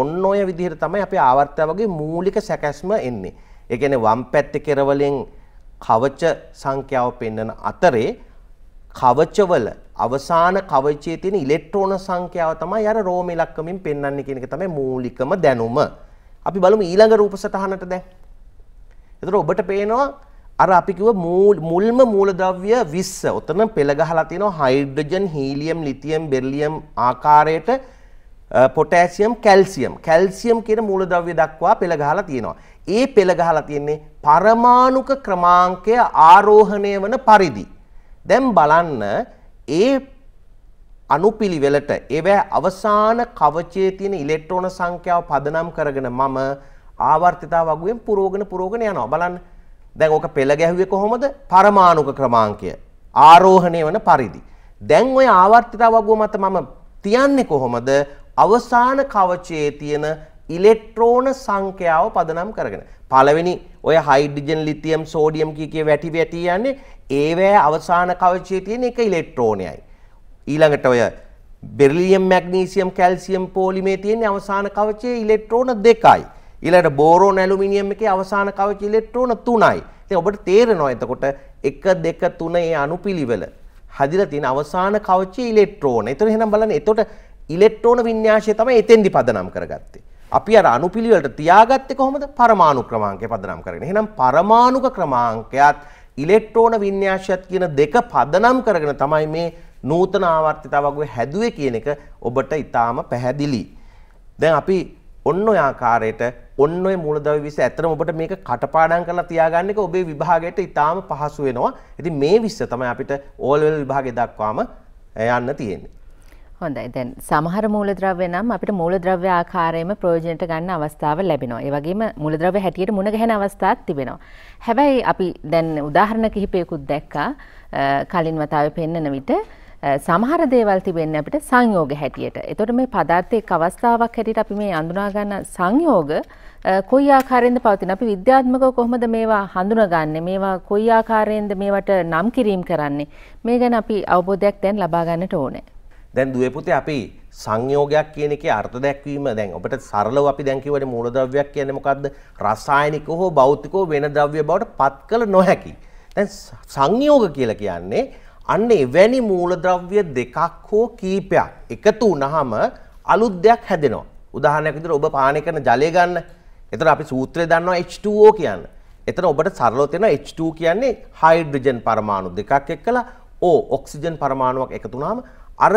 ඔන්න ඔය විදිහට තමයි අපේ ආවර්තවගේ මූලික සැකැස්ම එන්නේ. ඒ කියන්නේ වම් පැත්තේ කෙරවලෙන් කවච සංඛ්‍යාව පෙන්වන අතරේ කවචවල අවසාන කවචයේ තියෙන ඉලෙක්ට්‍රෝන සංඛ්‍යාව තමයි අර රෝම ඉලක්කමින් පෙන්වන්නේ කියන එක තමයි මූලිකම දැනුම. අපි බලමු ඊළඟ රූප සටහනට දැන්. ඒතර ඔබට පේනවා අර අපි කිව්ව මුල්ම මූලද්‍රව්‍ය 20. උතන පෙළ ගහලා තියෙනවා හයිඩ්‍රජන්, හීලියම්, ලිතියම්, බෙරිලියම් ආකාරයට පොටෑසියම්, කැල්සියම්. කැල්සියම් කියන මූලද්‍රව්‍ය දක්වා පෙළ ගහලා තියෙනවා. ඒ පෙළ ගහලා තියෙන්නේ පරමාණුක ක්‍රමාංකය ආරෝහණය වන පරිදි. දැන් බලන්න ඒ අනුපිළිවෙලට ඒවැ අවසාන කවචයේ තියෙන ඉලෙක්ට්‍රෝන සංඛ්‍යාව පදනම් කරගෙන මම ආවර්තිතා වගුවෙන් පුරෝගන යනවා බලන්න. දැන් ඕක පෙළ ගැහුවේ කොහොමද? පරමාණුක ක්‍රමාංකය ආරෝහණය වන පරිදි. දැන් ওই ආවර්තිතා වගුව මත මම තියන්නේ කොහොමද? අවසාන කවචයේ තියෙන ඉලෙක්ට්‍රෝන සංඛ්‍යාව පදනම් කරගෙන. පළවෙනි ඔය හයිඩ්‍රජන්, ලිතියම්, සෝඩියම් කී වැටි යන්නේ ඒවැ අවසාන කවචයේ තියෙන එක ඉලෙක්ට්‍රෝනයයි. ඊළඟට ඔය බෙරිලියම්, මැග්නීසියම්, කැල්සියම්, පොලිමේ තියෙන අවසාන කවචයේ ඉලෙක්ට්‍රෝන 2යි. ඊළඟට බෝරෝන්, ඇලුමිනියම් එකේ අවසාන කවචයේ ඉලෙක්ට්‍රෝන 3යි. ඉතින් ඔබට තේරෙනවා එතකොට 1 2 3 මේ අනුපිළිවෙල හදිලා තියෙන අවසාන කවචයේ ඉලෙක්ට්‍රෝන. ඒතර එහෙනම් බලන්න එතකොට ඉලෙක්ට්‍රෝන වින්‍යාසය තමයි එතෙන්දි පදනම් කරගත්තේ. අපි අර අනුපිළිවෙලට තියාගත්තේ කොහොමද? පරමාණු ක්‍රමාංකය පදනම් කරගෙන. එහෙනම් පරමාණුක ක්‍රමාංකයත් ඉලෙක්ට්‍රෝන වින්‍යාසයත් කියන දෙක පදනම් කරගෙන තමයි මේ නූතන ආවර්තිතා වගුව හැදුවේ කියන එක ඔබට ඊටාම පැහැදිලි. දැන් අපි ඔන්න ඔය ආකාරයට ඔන්න ඔය මූලද්‍රව්‍ය 20 ඇත්තටම ඔබට මේක කටපාඩම් කරලා තියාගන්න එක ඔබේ විභාගයට ඊටාම පහසු වෙනවා. ඉතින් මේ 20 තමයි අපිට ඕල් ලෙවල් විභාගේ දක්වාම යන්න තියෙන්නේ. හොඳයි. දැන් සමහර මූලද්‍රව්‍ය නම් අපිට මූලද්‍රව්‍ය ආකාරයෙන්ම ප්‍රයෝජනට ගන්න අවස්ථාව ලැබෙනවා. ඒ වගේම මූලද්‍රව්‍ය හැටියට මුණ ගැහෙන අවස්ථාත් තිබෙනවා. හැබැයි අපි දැන් උදාහරණ කිහිපයකුත් දැක්කා කලින් වතාවේ පෙන්නන විට සමහර දේවල් තිබෙන්නේ අපිට සංයෝග හැටියට. ඒතකොට මේ පදාර්ථයක අවස්ථාවක් හැටියට අපි මේ අඳුනා ගන්න සංයෝග කොයි ආකාරයෙන්ද පවතින? අපි විද්‍යාත්මකව කොහොමද මේවා හඳුනාගන්නේ? මේවා කොයි ආකාරයෙන්ද මේවට නම් කිරීම කරන්නේ? මේ ගැන අපි අවබෝධයක් දැන් ලබා ගන්නට ඕනේ. දැන් දුවේ පුතේ අපි සංයෝගයක් කියන එකේ අර්ථ දැක්වීම දැන් ඔබට සරලව අපි දැන් කියවනේ මූලද්‍රව්‍යයක් කියන්නේ මොකද්ද? රසායනිකව හෝ භෞතිකව වෙන ද්‍රව්‍ය බවට පත් කළ නොහැකි. දැන් සංයෝග කියලා කියන්නේ අන්න එවැනි මූලද්‍රව්‍ය දෙකක් හෝ කීපයක් එකතු වුනහම අලුත් දෙයක් හැදෙනවා. උදාහරණයක් විදිහට ඔබ පානය කරන ජලය ගන්න. එතන අපි සූත්‍රය දන්නවා H2O කියන්නේ. එතන ඔබට සරලව තේනවා H2 කියන්නේ හයිඩ්‍රජන් පරමාණු දෙකක් එක්කලා O ඔක්සිජන් පරමාණුවක් එකතු වුනහම අර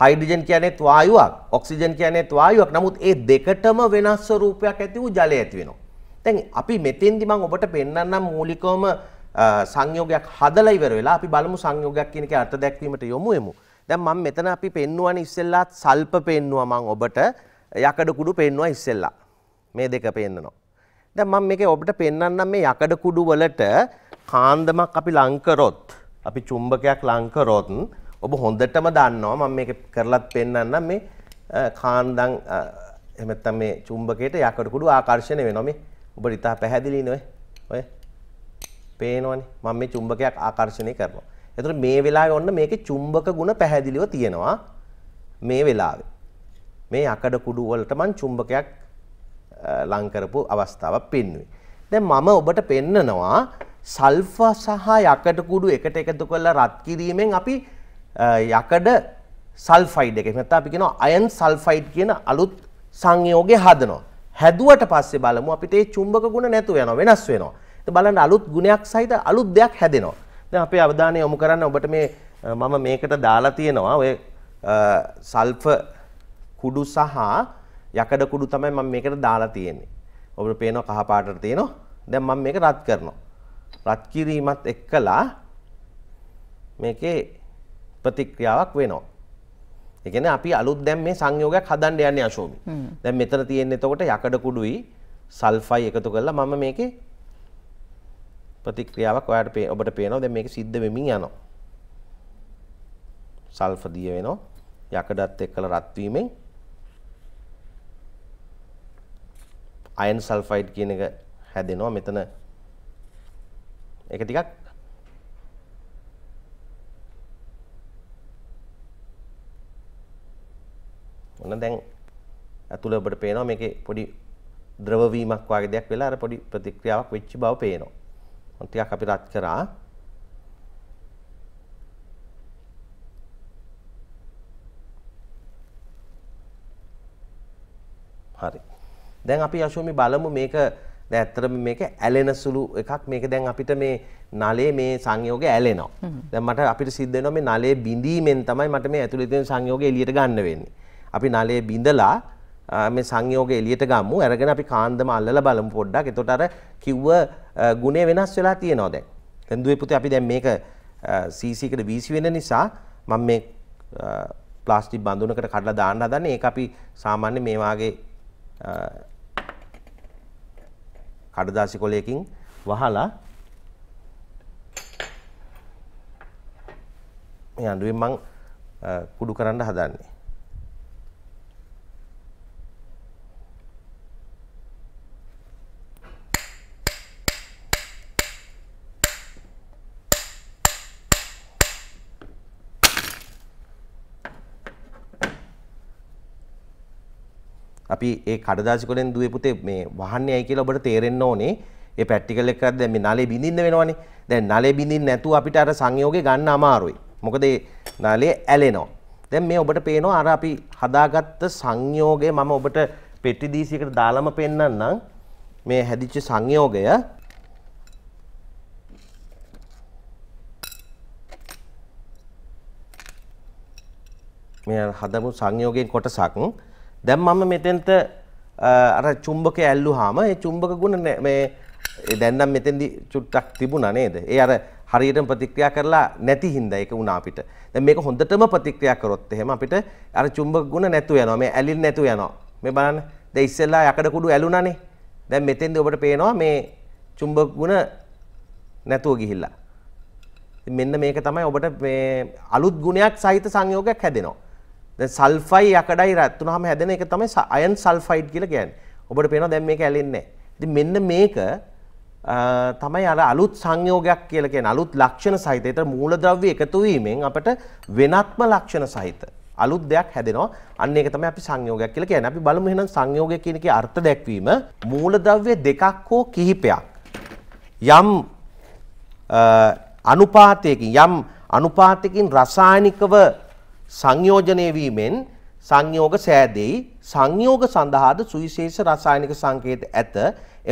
හයිඩ්‍රජන් කියන්නේත් වායුවක්, ඔක්සිජන් කියන්නේත් වායුවක්. නමුත් ඒ දෙකටම වෙනස් ස්වරූපයක් ඇති වූ ජලය ඇති වෙනවා. දැන් අපි මෙතෙන්දි මම ඔබට පෙන්වන්නම් මූලිකවම සංයෝගයක් හදලා ඉවර වෙලා අපි බලමු සංයෝගයක් කියන එකේ අර්ථ දැක්වීමට යොමු වෙමු. දැන් මම මෙතන අපි පෙන්වන්නේ ඉස්සෙල්ලා සල්ප පෙන්වුවා මම ඔබට යකඩ කුඩු පෙන්වුවා ඉස්සෙල්ලා. මේ දෙක පෙන්වනවා. දැන් මම මේකේ ඔබට පෙන්වන්නම් මේ යකඩ කුඩු වලට කාන්දමක් අපි ලං කරොත්, අපි චුම්බකයක් ලං කරොත් ඔබ හොඳටම දන්නවා මම මේක කරලත් පෙන්නන්න මේ කාන්දම් එහෙම නැත්නම් මේ චුම්බකයට යකඩ කුඩු ආකර්ෂණය වෙනවා. මේ ඔබට ඉතා පැහැදිලිනේ ඔය පේනවනේ මම මේ චුම්බකයක් ආකර්ෂණය කරනවා. ඒතර මේ වෙලාවේ ඔන්න මේකේ චුම්බක ගුණ පැහැදිලිව තියෙනවා. මේ වෙලාවේ මේ යකඩ කුඩු වලට මම චුම්බකයක් ලං කරපු අවස්ථාවක් පෙන්වුවේ. දැන් මම ඔබට පෙන්නනවා සල්ෆර් සහ යකඩ කුඩු එකට එකතු කරලා රත් කිරීමෙන් අපි යකඩ සල්ෆයිඩ් එක. එහෙම නැත්නම් අපි කියනවා අයන් සල්ෆයිඩ් කියන අලුත් සංයෝගය හදනවා. හැදුවට පස්සේ බලමු අපිට ඒ චුම්බක ගුණ නැතුව යනවා, වෙනස් වෙනවා. ඉතින් බලන්න අලුත් ගුණයක් සහිත අලුත් දෙයක් හැදෙනවා. දැන් අපේ අවධානය යොමු කරන්න ඔබට මේ මම මේකට දාලා තියෙනවා ඔය සල්ෆර් කුඩු සහ යකඩ කුඩු තමයි මම මේකට දාලා තියෙන්නේ. ඔබට පේනවා කහ පාටට තියෙනවා. දැන් මම මේක රත් කරනවා. රත් කිරීමත් එක්කලා මේකේ ප්‍රතික්‍රියාවක් වෙනවා. ඒ කියන්නේ අපි අලුත් දැන් මේ සංයෝගයක් හදන්න යන්නේ අශෝමි. දැන් මෙතන තියෙන්නේ එතකොට යකඩ කුඩුයි සල්ෆයි එකතු කරලා මම මේකේ ප්‍රතික්‍රියාවක් ඔයාලට ඔබට පේනවා. දැන් මේක සිද්ධ වෙමින් යනවා. සල්ෆර් දිය වෙනවා. යකඩත් එක්කලා රත් වීමෙන් අයන් සල්ෆයිඩ් කියන එක හැදෙනවා. මෙතන ඒක ටිකක් ඔන්න දැන් අතුල ඔබට පේනවා මේකේ පොඩි ද්‍රව වීමක් වගේ දෙයක් වෙලා අර පොඩි ප්‍රතික්‍රියාවක් වෙච්ච බව පේනවා. ටිකක් අපි රත් කරා. හරි. දැන් අපි අශෝමි බලමු මේක දැන් ඇත්තටම මේක ඇලෙන සුළු එකක්. මේක දැන් අපිට මේ නලයේ මේ සංයෝගය ඇලෙනවා. දැන් මට අපිට සිද්ධ වෙනවා මේ නලයේ බිඳීමෙන් තමයි මට මේ ඇතුළේ තියෙන සංයෝගය එළියට ගන්න වෙන්නේ. අපි නලයේ බිඳලා මේ සංයෝගය එළියට ගමු. අරගෙන අපි කාන්දම අල්ලලා බලමු පොඩ්ඩක්. එතකොට අර කිව්ව ගුණය වෙනස් වෙලා තියෙනවා දැන්. දැන් දුවේ පුතේ අපි දැන් මේක CC එකට VC වෙන නිසා මම මේ ප්ලාස්ටික් බඳුනකට කඩලා දාන්න හදන්නේ. ඒක අපි සාමාන්‍ය මේ වාගේ කඩදාසි කොලයකින් වහලා මේ අඬුවෙන් මම කුඩු කරන්න හදන්නේ. අපි ඒ කඩදාසි කොලෙන් දුවේ පුතේ මේ වහන්නේ ඇයි කියලා ඔබට තේරෙන්න ඕනේ. ඒ ප්‍රැක්ටිකල් එකක් දැන් මේ නලේ බින්දින්න වෙනවනේ. දැන් නලේ බින්දින්න නැතුව අපිට අර සංයෝගේ ගන්න අමාරුයි. මොකද ඒ නලේ ඇලෙනවා. දැන් මේ ඔබට පේනවා අර අපි හදාගත්ත සංයෝගේ මම ඔබට පෙට්ටි දීසියකට දාලාම පෙන්නන්නම්. මේ හැදිච්ච සංයෝගය මේ හදමු සංයෝගයෙන් කොටසක්. දැන් මම මෙතෙන්ට අර චුම්බකය ඇල්ලුවාම ඒ චුම්බක ගුණ මේ දැන් නම් මෙතෙන්දි චුට්ටක් තිබුණා නේද? ඒ අර හරියටම ප්‍රතික්‍රියා කරලා නැති හින්දා ඒක වුණා අපිට. දැන් මේක හොඳටම ප්‍රතික්‍රියා කරොත් එහෙම අපිට අර චුම්බක ගුණ නැතු වෙනවා. මේ ඇලින් නැතු වෙනවා. මේ බලන්න. දැන් ඉස්සෙල්ලා යකඩ කුඩු ඇලුණානේ. දැන් මෙතෙන්දි ඔබට පේනවා මේ චුම්බක ගුණ නැතුව ගිහිල්ලා. ඉතින් මෙන්න මේක තමයි ඔබට මේ අලුත් ගුණයක් සහිත සංයෝගයක් හැදෙනවා. සල්ෆයි යකඩයි රත් වුණාම හැදෙන එක තමයි අයන් සල්ෆයිඩ් කියලා කියන්නේ. ඔබට පේනවා දැන් මේක ඇලෙන්නේ නැහැ. ඉතින් මෙන්න මේක තමයි අර අලුත් සංයෝගයක් කියලා කියන්නේ. අලුත් ලක්ෂණ සහිත. ඒතර මූලද්‍රව්‍ය එකතු වීමෙන් අපට වෙනත්ම ලක්ෂණ සහිත අලුත් දෙයක් හැදෙනවා. අන්න ඒක තමයි අපි සංයෝගයක් කියලා කියන්නේ. අපි බලමු එහෙනම් සංයෝගය කියන එකේ අර්ථ දැක්වීම. මූලද්‍රව්‍ය දෙකක් හෝ කිහිපයක් යම් අනුපාතයකින් රසායනිකව සංයෝජනය වීමෙන් සංයෝග සෑදෙයි. සංයෝග සඳහාද සුවිශේෂ රසායනික සංකේත ඇත.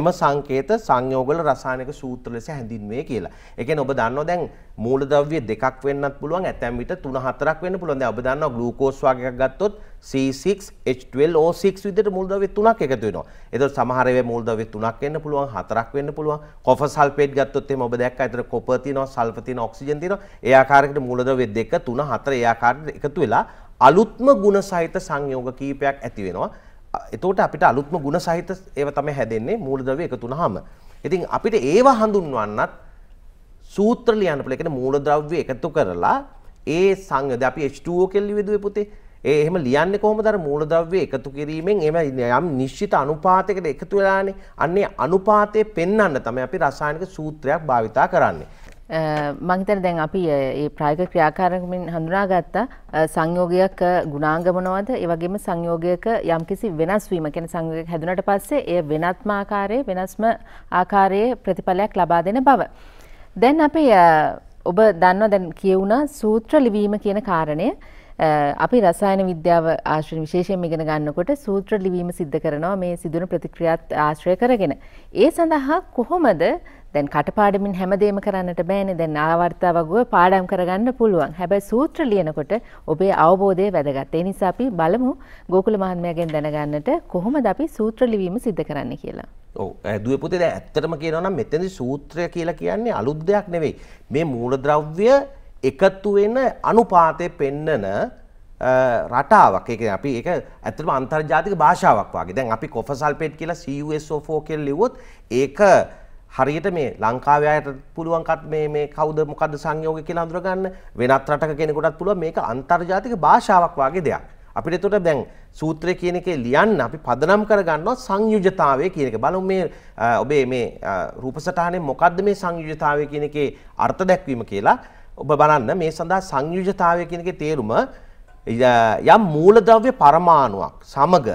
එම සංකේත සංයෝගවල රසායනික සූත්‍ර ලෙස හැඳින්වේ කියලා. ඒ කියන්නේ ඔබ දන්නවා දැන් මූලද්‍රව්‍ය දෙකක් වෙන්නත් පුළුවන්. ඇතැම් විට 3-4ක් වෙන්න පුළුවන්. දැන් ඔබ දන්නවා ග්ලූකෝස් වගේ එකක් ගත්තොත් C6H12O6 විදිහට මූලද්‍රව්‍ය 3ක් එකතු වෙනවා. ඒතකොට සමහර වෙලාවෙ මූලද්‍රව්‍ය 3ක් වෙන්න පුළුවන්, 4ක් වෙන්න පුළුවන්. කොපර් සල්ෆේට් ගත්තොත් එහෙම ඔබ දැක්කා. ඒතර කොපර් තියෙනවා, සල්ෆර් තියෙනවා, ඔක්සිජන් තියෙනවා. ඒ ආකාරයකට මූලද්‍රව්‍ය 2, 3, 4 ඒ ආකාරයට එකතු වෙලා අලුත්ම ගුණ සහිත සංයෝග කීපයක් ඇති වෙනවා. එතකොට අපිට අලුත්ම ගුණ සහිත ඒවා තමයි හැදෙන්නේ මූලද්‍රව්‍ය එකතු වුනහම. ඉතින් අපිට ඒව හඳුන්වන්නත් සූත්‍ර ලියන්න පුළුවන්. ඒ කියන්නේ මූලද්‍රව්‍ය එකතු කරලා ඒ සංයෝගය අපි H2O කියලා ලියුවේ පුතේ. ඒ එහෙම ලියන්නේ කොහොමද? අර මූලද්‍රව්‍ය එකතු කිරීමෙන් එහෙම යම් නිශ්චිත අනුපාතයකට එකතු වෙලානේ. අන්නේ අනුපාතය පෙන්වන්න තමයි අපි රසායනික සූත්‍රයක් භාවිතා කරන්නේ. මම හිතන්නේ දැන් අපි මේ ප්‍රායෝගික ක්‍රියාකාරකමින් හඳුනාගත්ත සංයෝගයක ගුණාංග මොනවද? ඒ වගේම සංයෝගයක යම්කිසි වෙනස් වීම, කියන්නේ සංයෝගයක් හැදුනට පස්සේ එය වෙනත්ම ආකාරයේ වෙනස්ම ආකාරයේ ප්‍රතිඵලයක් ලබා දෙන බව. දැන් අපි ඔබ දන්නවා දැන් කියුණා සූත්‍ර ලිවීම කියන කාරණය. අපි රසායන විද්‍යාව ආශ්‍රයෙන් විශේෂයෙන් ඉගෙන ගන්නකොට සූත්‍ර ලිවීම සිද්ධ කරනවා මේ සිදුවන ප්‍රතික්‍රියාත් ආශ්‍රය කරගෙන. ඒ සඳහා කොහොමද දැන් කටපාඩමින් හැමදේම කරන්නට බෑනේ. දැන් ආවර්ත වගුව පාඩම් කරගන්න පුළුවන්. හැබැයි සූත්‍ර ලියනකොට ඔබේ අවබෝධය වැදගත්. ඒ නිසා අපි බලමු ගෝකුල මහත්මයාගෙන් දැනගන්නට කොහොමද අපි සූත්‍ර ලිවීම සිද්ධ කරන්නේ කියලා. ඔව්. දුවේ පුතේ දැන් ඇත්තටම කියනවා නම් මෙතනදි සූත්‍රය කියලා කියන්නේ අලුත් දෙයක් නෙවෙයි. මේ මූලද්‍රව්‍ය එකතු වෙන අනුපාතය පෙන්නන රටාවක්. ඒ කියන්නේ අපි ඒක ඇත්තටම අන්තර්ජාතික භාෂාවක් වගේ. දැන් අපි කොෆසල්පේට් කියලා CuSO4 කියලා ලිව්වොත් ඒක හරියට මේ ලංකාවේ අයට පුළුවන් කත් මේ කවුද මොකද්ද සංයෝගය කියලා හඳුනගන්න. වෙනත් රටක කෙනෙකුටත් පුළුවන්. මේක අන්තර්ජාතික භාෂාවක් වගේ දෙයක්. අපිට එතකොට දැන් සූත්‍රය කියන එකේ ලියන්න අපි පදනම් කරගන්නවා සංයුජතාවය කියන එක. බලමු මේ ඔබේ මේ රූපසටහනේ මොකද්ද මේ සංයුජතාවය කියන එකේ අර්ථ දැක්වීම කියලා. ඔබ බලන්න මේ සඳහා සංයුජතාවය කියන එකේ තේරුම යම් මූලද්‍රව්‍ය පරමාණුවක් සමග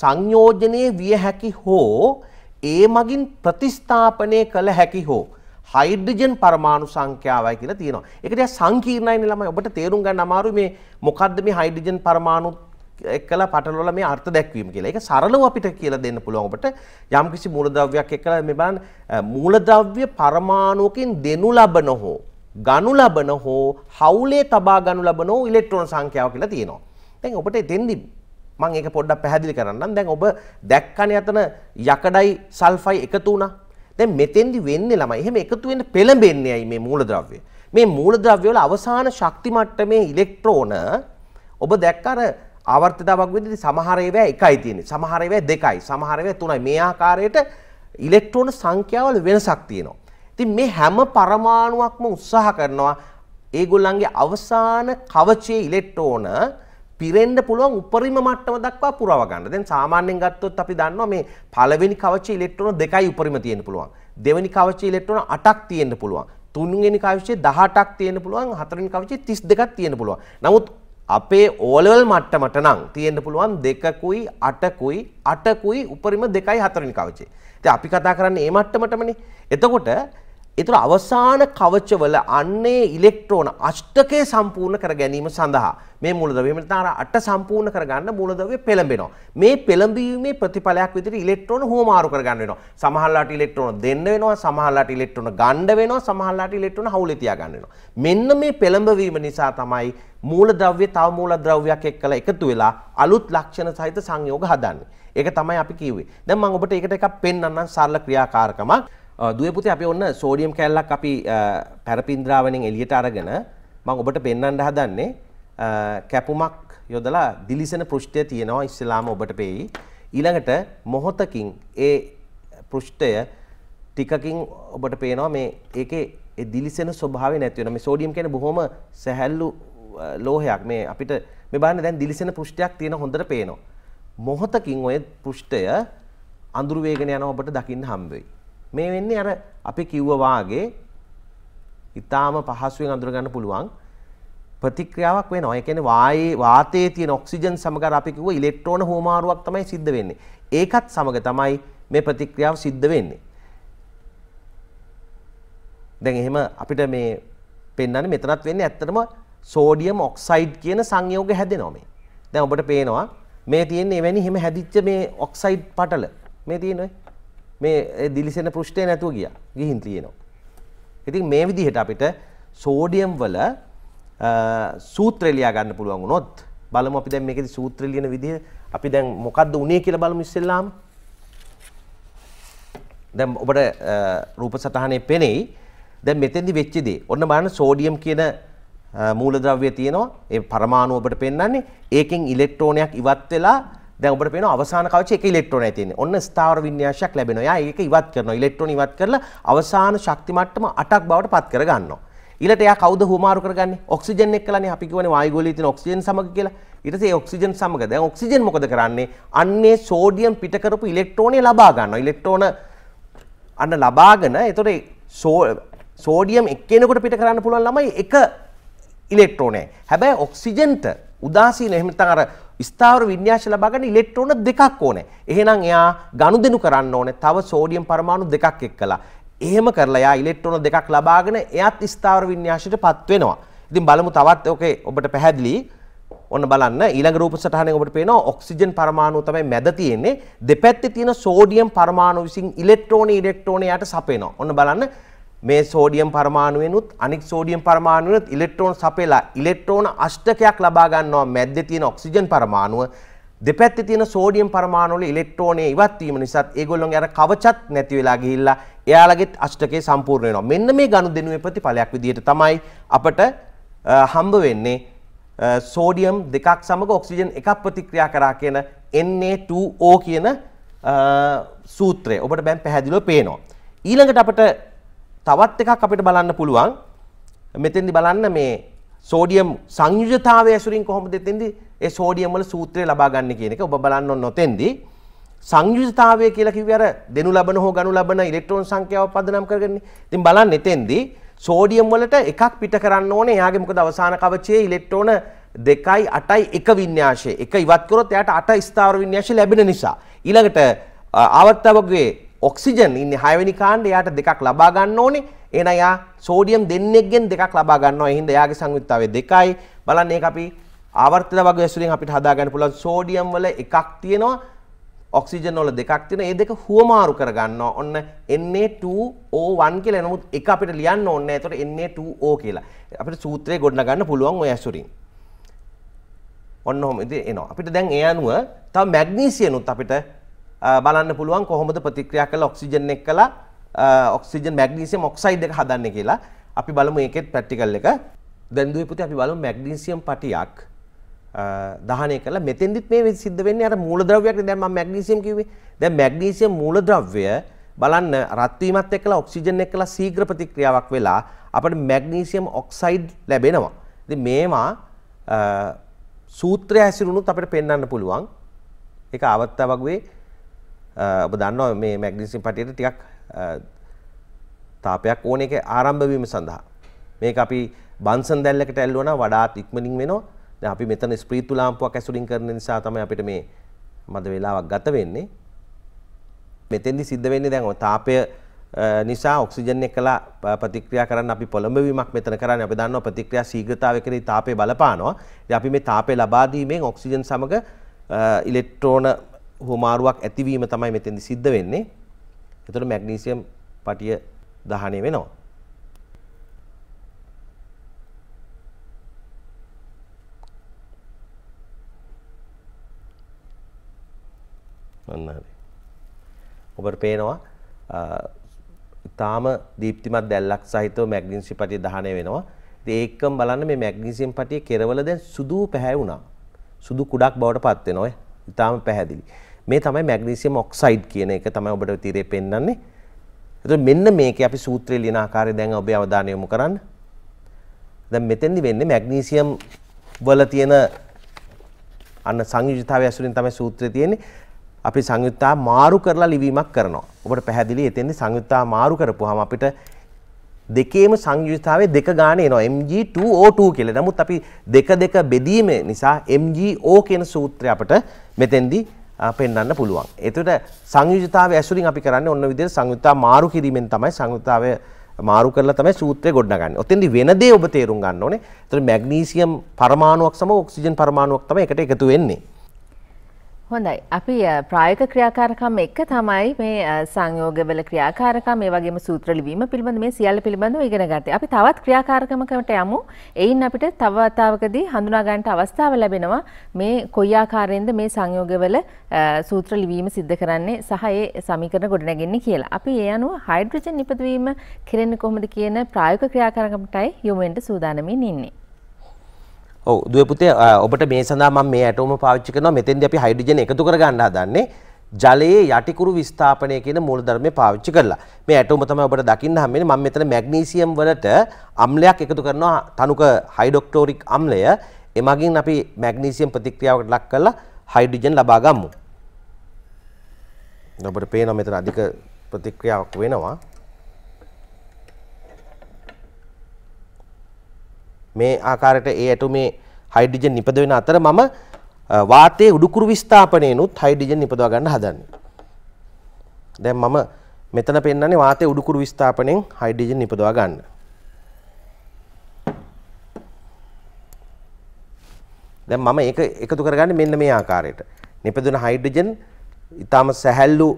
සංයෝජනයේ විය හැකි හෝ ඒ මගින් ප්‍රතිස්ථාපනය කළ හැකි හෝ හයිඩ්‍රජන් පරමාණු සංඛ්‍යාවයි කියලා තියෙනවා. ඒක ටිකක් සංකීර්ණයිනේ ළමයි. ඔබට තේරුම් ගන්න අමාරුයි මේ මොකද්ද මේ හයිඩ්‍රජන් පරමාණු එක්කලා පටලවල මේ අර්ථ දැක්වීම කියලා. ඒක සරලව අපිට කියලා දෙන්න පුළුවන් ඔබට. යම්කිසි මූලද්‍රව්‍යයක් එක්කලා මේ බලන්න මූලද්‍රව්‍ය පරමාණුකින් දෙනු ලබන හෝ ගණු ලබන හෝ හවුලේ තබා ගණු ලබන හෝ ඉලෙක්ට්‍රෝන සංඛ්‍යාව කියලා තියෙනවා. දැන් ඔබට එතෙන්දි මම ඒක පොඩ්ඩක් පැහැදිලි කරන්නම්. දැන් ඔබ දැක්කනේ අතන යකඩයි සල්ෆයි එකතු වුණා. දැන් මෙතෙන්දි වෙන්නේ ළමයි එහෙම එකතු වෙන්න පෙළඹෙන්නේයි මේ මූලද්‍රව්‍ය. මේ මූලද්‍රව්‍ය වල අවසාන ශක්ති මට්ටමේ ඉලෙක්ට්‍රෝන ඔබ දැක්ක අර ආවර්තිතාවක් වෙද්දී සමහර ඒවා 1යි තියෙන්නේ. සමහර ඒවා 2යි. සමහර ඒවා 3යි. මේ ආකාරයට ඉලෙක්ට්‍රෝන සංඛ්‍යාවල වෙනසක් තියෙනවා. ඉතින් මේ හැම පරමාණුවක්ම උත්සාහ කරනවා ඒගොල්ලන්ගේ අවසාන කවචයේ ඉලෙක්ට්‍රෝන පිරෙන්න පුළුවන් උපරිම මට්ටම දක්වා පුරව ගන්න. දැන් සාමාන්‍යයෙන් ගත්තොත් අපි දන්නවා මේ පළවෙනි කවචයේ ඉලෙක්ට්‍රෝන 2යි උපරිම තියෙන්න පුළුවන්. දෙවෙනි කවචයේ ඉලෙක්ට්‍රෝන 8ක් තියෙන්න පුළුවන්. තුන්වෙනි කවචයේ 18ක් තියෙන්න පුළුවන්. හතරවෙනි කවචයේ 32ක් තියෙන්න පුළුවන්. නමුත් අපේ O level මට්ටමට නම් තියෙන්න පුළුවන් 2කුයි 8කුයි 8කුයි උපරිම 2යි 4වෙනි කවචේ. ඉතින් අපි කතා කරන්නේ මේ මට්ටමටමනේ. එතකොට ඒතර අවසාන කවචවල අන්නේ ඉලෙක්ට්‍රෝන අෂ්ටකය සම්පූර්ණ කර ගැනීම සඳහා මේ මූලද්‍රව්‍ය එහෙම නැත්නම් අර 8 සම්පූර්ණ කරගන්න මූලද්‍රව්‍ය පෙළඹෙනවා. මේ පෙළඹීමේ ප්‍රතිඵලයක් විදිහට ඉලෙක්ට්‍රෝන හුවමාරු කරගන්න වෙනවා. සමහරලාට ඉලෙක්ට්‍රෝන දෙන්න වෙනවා, සමහරලාට ඉලෙක්ට්‍රෝන ගන්න වෙනවා, සමහරලාට ඉලෙක්ට්‍රෝන හවුලේ තියාගන්න වෙනවා. මෙන්න මේ පෙළඹවීම නිසා තමයි මූලද්‍රව්‍ය තව මූලද්‍රව්‍යයක් එක්කලා එකතු වෙලා අලුත් ලක්ෂණ සහිත සංයෝග හදන්නේ. ඒක තමයි අපි කිව්වේ. දැන් මම ඔබට ඒකට එකක් පෙන්නන්නම් සරල ක්‍රියාකාරකමක්. දුවේ පුතේ අපි ඔන්න සෝඩියම් කැලලක් අපි පැරපින්ද්‍රාවණෙන් එළියට අරගෙන මම ඔබට පෙන්වන්න හදන්නේ කැපුමක් යොදලා දිලිසෙන පෘෂ්ඨය තියෙනවා ඉස්ලාම ඔබට පෙයි. ඊළඟට මොහොතකින් ඒ පෘෂ්ඨය ටිකකින් ඔබට පේනවා මේ ඒකේ ඒ දිලිසෙන ස්වභාවය නැති වෙනවා. මේ සෝඩියම් කියන්නේ බොහොම සැහැල්ලු ලෝහයක්. මේ අපිට මේ බලන්න දැන් දිලිසෙන පෘෂ්ඨයක් තියෙන හොඳට පේනවා. මොහොතකින් ওই පෘෂ්ඨය අඳුරු වේගන යනවා ඔබට දකින්න හම්බෙයි. මේ වෙන්නේ අර අපි කිව්වා වාගේ ඊටාම පහසුවෙන් අඳුර ගන්න පුළුවන් ප්‍රතික්‍රියාවක් වෙනවා. ඒ කියන්නේ වායේ වාතයේ තියෙන ඔක්සිජන් සමග අර අපි කිව්වා ඉලෙක්ට්‍රෝන හෝමාරුවක් තමයි සිද්ධ වෙන්නේ. ඒකත් සමග තමයි මේ ප්‍රතික්‍රියාව සිද්ධ වෙන්නේ. දැන් එහෙම අපිට මේ පෙන්නන්නේ මෙතනත් වෙන්නේ ඇත්තටම සෝඩියම් ඔක්සයිඩ් කියන සංයෝගය හැදෙනවා මේ. දැන් ඔබට පේනවා මේ තියෙන්නේ එවැනි එහෙම හැදිච්ච මේ ඔක්සයිඩ් පටල. මේ තියෙන්නේ මේ දිලිසෙන පෘෂ්ඨය නැතුව ගියා ගිහින් තියෙනවා. ඉතින් මේ විදිහට අපිට සෝඩියම් වල සූත්‍රය ලියා ගන්න පුළුවන් වුණොත් බලමු අපි දැන් මේකේ සූත්‍රය ලියන විදිහ අපි දැන් මොකද්ද උනේ කියලා බලමු ඉස්සෙල්ලාම. දැන් ඔබට රූප සටහනේ පෙනෙයි. දැන් මෙතෙන්දි වෙච්ච දේ. ඔන්න බලන්න සෝඩියම් කියන මූලද්‍රව්‍යය තියෙනවා. ඒ පරමාණු ඔබට පෙන්වන්නේ ඒකෙන් ඉලෙක්ට්‍රෝනයක් ඉවත් වෙලා දැන් ඔබට පේනවා අවසාන කවචයේ එක ඉලෙක්ට්‍රෝනයි තියෙන්නේ. ඔන්න ස්ථාවර වින්‍යාසයක් ලැබෙනවා. යා ඒක ඉවත් කරනවා. ඉලෙක්ට්‍රෝන ඉවත් කරලා අවසාන ශක්ති මට්ටම 8ක් බවට පත් කර ගන්නවා. ඊළඟට යා කවුද හුවමාරු කරගන්නේ? ඔක්සිජන් එක්කලානේ. අපි කියවනේ වායු ගෝලයේ තියෙන ඔක්සිජන් සමග කියලා. ඊට පස්සේ ඒ ඔක්සිජන් සමග දැන් ඔක්සිජන් මොකද කරන්නේ? අන්නේ සෝඩියම් පිට කරපු ඉලෙක්ට්‍රෝනය ලබා ගන්නවා. ඉලෙක්ට්‍රෝන අන්න ලබාගෙන ඒතකොට සෝඩියම් එක්කෙනෙකුට පිට කරන්න පුළුවන් ළමයි එක ඉලෙක්ට්‍රෝනයයි. හැබැයි ඔක්සිජන්ට උදාසීන එහෙම නැත්නම් අර ස්ථාවර වින්‍යාස ලබා ගන්න ඉලෙක්ට්‍රෝන දෙකක් ඕනේ. එහෙනම් එයා ගනුදෙනු කරන්න ඕනේ තව සෝඩියම් පරමාණු දෙකක් එක්කලා. එහෙම කරලා එයා ඉලෙක්ට්‍රෝන දෙකක් ලබාගෙන එයාත් ස්ථාවර වින්‍යාසයටපත් වෙනවා. ඉතින් බලමු තවත් ඔකේ ඔබට පැහැදිලි. ඔන්න බලන්න ඊළඟ රූප සටහනෙන් ඔබට පේනවා ඔක්සිජන් පරමාණුව තමයි මැද තියෙන්නේ. දෙපැත්තේ තියෙන සෝඩියම් පරමාණු විසින් ඉලෙක්ට්‍රෝන යාට සපේනවා. ඔන්න බලන්න මේ සෝඩියම් පරමාණුවෙනුත් අනෙක් සෝඩියම් පරමාණුවෙනුත් ඉලෙක්ට්‍රෝන සපයලා ඉලෙක්ට්‍රෝන අෂ්ටකයක් ලබා ගන්නවා මැද්දේ තියෙන ඔක්සිජන් පරමාණුව. දෙපැත්තේ තියෙන සෝඩියම් පරමාණු වල ඉලෙක්ට්‍රෝනයේ ඉවත් වීම නිසාත් ඒගොල්ලෝගේ අර කවචත් නැති වෙලා ගිහිල්ලා එයාලගෙත් අෂ්ටකය සම්පූර්ණ වෙනවා. මෙන්න මේ ගනුදෙනුවේ ප්‍රතිඵලයක් විදිහට තමයි අපට හම්බ වෙන්නේ සෝඩියම් දෙකක් සමග ඔක්සිජන් එකක් ප්‍රතික්‍රියා කරා කියන Na2O කියන සූත්‍රය. ඔබට දැන් පැහැදිලිව පේනවා. ඊළඟට අපිට තවත් එකක් අපිට බලන්න පුළුවන්. මෙතෙන්දි බලන්න මේ සෝඩියම් සංයුජතාවය ඇසුරින් කොහොමද එතෙන්දි ඒ සෝඩියම් වල සූත්‍රය ලබා ගන්න කියන එක ඔබ බලන්න ඕන. ඔතෙන්දි සංයුජතාවය කියලා කිව්වේ අර දෙනු ලබන හෝ ගණු ලබන ඉලෙක්ට්‍රෝන සංඛ්‍යාව පදනම් කරගන්නේ. ඉතින් බලන්න එතෙන්දි සෝඩියම් වලට එකක් පිට කරන්න ඕනේ. එයාගේ මොකද අවසාන කවචයේ ඉලෙක්ට්‍රෝන 2යි 8යි 1 වින්‍යාසය. එක ඉවත් කරොත් එයාට 8 ස්ථාවර වින්‍යාසය ලැබෙන නිසා. ඊළඟට ආවර්තවගේ ඔක්සිජන් ඉන්නේ 6 වෙනි කාණ්ඩේ යාට දෙකක් ලබා ගන්න ඕනේ. එහෙනම් යා සෝඩියම් දෙන්නෙක්ගෙන් දෙකක් ලබා ගන්නවා. එහෙනම් යාගේ සංයුක්තාවය 2යි. බලන්න මේක අපි ආවර්තන වර්ගය ඇසුරින් අපිට හදා ගන්න පුළුවන් සෝඩියම් වල එකක් තියෙනවා ඔක්සිජන් වල දෙකක් තියෙනවා මේ දෙක හුවමාරු කර ගන්නවා ඔන්න Na2O1 කියලා නමුත් එක අපිට ලියන්න ඕනේ නැහැ ඒතකොට Na2O කියලා අපිට සූත්‍රය ගොඩනගා ගන්න පුළුවන් ඔය ඇසුරින් ඔන්න ඔහොම ඉතින් එනවා අපිට දැන් ඒ අණුව තව මැග්නීසියම් උත් අපිට බලන්න පුළුවන් කොහොමද ප්‍රතික්‍රියා කරලා ඔක්සිජන් එක්කලා ඔක්සිජන් මැග්නීසියම් ඔක්සයිඩ් එක හදන්නේ කියලා අපි බලමු ඒකෙත් ප්‍රැක්ටිකල් එක දැන් දුවේ පුතේ අපි බලමු මැග්නීසියම් පටියක් දහණය කළා මෙතෙන්දිත් මේ සිද්ධ වෙන්නේ අර මූලද්‍රව්‍යයක්නේ දැන් මම මැග්නීසියම් කිව්වේ දැන් මැග්නීසියම් මූලද්‍රව්‍ය බලන්න රත් වීමත් එක්කලා ඔක්සිජන් එක්කලා ශීඝ්‍ර ප්‍රතික්‍රියාවක් වෙලා අපිට මැග්නීසියම් ඔක්සයිඩ් ලැබෙනවා ඉතින් මේවා සූත්‍රය හැසිරුණුත් අපිට පෙන්වන්න පුළුවන් ඒක ආවර්තවගුවේ ඔබ දන්නවා මේ මැග්නීසියම් පටියට ටිකක් තාපයක් ඕන එක ආරම්භ වීම සඳහා මේක අපි බන්සන් දැල්ලකට ඇල්ලුවා නම් වඩාත් ඉක්මනින් වෙනවා අපි මෙතන ස්ප්‍රීතු ලාම්පුවක් ඇසුරින් කරන නිසා තමයි අපිට මේ මද වේලාවක් ගත වෙන්නේ මෙතෙන්දි සිද්ධ වෙන්නේ දැන් ඔය තාපය නිසා ඔක්සිජන් එක්කලා ප්‍රතික්‍රියා කරන්න අපි පොළඹවීමක් මෙතන කරන්නේ අපි දන්නවා ප්‍රතික්‍රියා ශීඝ්‍රතාවය කෙරෙහි තාපය බලපානවා ඉතින් අපි මේ තාපය ලබා දීමෙන් ඔක්සිජන් සමග ඉලෙක්ට්‍රෝන හුමාරුවක් ඇතිවීම තමයි මෙතෙන්දි සිද්ධ වෙන්නේ ඒතකොට මැග්නීසියම් පටිය දහණය වෙනවා ඔබට පේනවා ඊටාම දීප්තිමත් දැල්ලක් සහිතව මැග්නීසියම් පටිය දහණය වෙනවා. ඉතින් ඒකම බලන්න මේ මැග්නීසියම් පටිය කෙරවල දැන් සුදු පැහැ වුණා. සුදු කුඩක් බවට පත් වෙනවා. ඊටාම පැහැදිලි. මේ තමයි මැග්නීසියම් ඔක්සයිඩ් කියන එක තමයි ඔබට තීරේ පෙන්වන්නේ. එතකොට මෙන්න මේකේ අපි සූත්‍රය ලියන ආකාරය දැන් ඔබේ අවධානය යොමු කරන්න. දැන් මෙතෙන්දි වෙන්නේ මැග්නීසියම් වල තියෙන අන්න සංයුජ්‍යතාවය ඇසුරින් තමයි සූත්‍රය තියෙන්නේ. අපි සංයුත්තා මාරු කරලා ලිවීමක් කරනවා. ඔබට පැහැදිලි එතෙන්දී සංයුත්තා මාරු කරපුවාම අපිට දෙකේම සංයුත්තාවේ දෙක ගාන එනවා Mg2O2 කියලා. නමුත් අපි දෙක දෙක බෙදීම නිසා MgO කියන සූත්‍රය අපිට මෙතෙන්දී පෙන්වන්න පුළුවන්. ඒතකොට සංයුත්තාවේ ඇසුරින් අපි කරන්නේ ඔන්න විදිහට සංයුත්තා මාරු කිරීමෙන් තමයි සංයුත්තාවේ මාරු කරලා තමයි සූත්‍රය ගොඩනගන්නේ. ඔතෙන්දී වෙන දේ ඔබ තේරුම් ගන්න ඕනේ. ඒතකොට මැග්නීසියම් පරමාණුවක් සම ඔක්සිජන් පරමාණුවක් තමයි එකට එකතු වෙන්නේ. හොඳයි අපි ප්‍රායෝගික ක්‍රියාකාරකම් එක තමයි මේ සංයෝගවල ක්‍රියාකාරකම් මේ වගේම සූත්‍ර ලිවීම පිළිබඳ මේ සියල්ල පිළිබඳව ඉගෙන ගත්තේ. අපි තවත් ක්‍රියාකාරකමකට යමු. එයින් අපිට තව වතාවකදී හඳුනා ගන්නට අවස්ථාව ලැබෙනවා මේ කොයි ආකාරයෙන්ද මේ සංයෝගවල සූත්‍ර ලිවීම සිද්ධ කරන්නේ සහ ඒ සමීකරණ ගොඩනගන්නේ කියලා. අපි ඒ අනුව හයිඩ්‍රජන් නිපදවීම කෙරෙන්නේ කොහොමද කියන ප්‍රායෝගික ක්‍රියාකාරකමටයි යොමු වෙන්න සූදානමින් ඉන්නේ. ඔව් දුවේ පුතේ ඔබට මේ සඳහා මම මේ ඇටෝම පාවිච්චි කරනවා මෙතෙන්දී අපි හයිඩ්‍රජන් එකතු කර ගන්න හදන්නේ ජලයේ යටිකුරු විස්ථාපනය කියන මූලධර්මය පාවිච්චි කරලා මේ ඇටෝම තමයි ඔබට දකින්න හැමෙන්නේ මම මෙතන මැග්නීසියම් වලට අම්ලයක් එකතු කරනවා තනුක හයිඩ්‍රොක්ලෝරික් අම්ලය එමගින් අපි මැග්නීසියම් ප්‍රතික්‍රියාවකට ලක් කරලා හයිඩ්‍රජන් ලබා ගමු. ඔබට පේනවා මෙතන අධික ප්‍රතික්‍රියාවක් වෙනවා. මේ ආකාරයට ඒ ඇටෝමේ හයිඩ්‍රජන් නිපද වෙන අතර මම වාතයේ උඩුකුරු විස්ථාපනයේනුත් හයිඩ්‍රජන් නිපදව ගන්න හදන්නේ. දැන් මම මෙතන පෙන්නන්නේ වාතයේ උඩුකුරු විස්ථාපනයෙන් හයිඩ්‍රජන් නිපදව ගන්න. දැන් මම ඒක එකතු කරගන්නේ මෙන්න මේ ආකාරයට. නිපදවන හයිඩ්‍රජන් ඊටාම සැහැල්ලු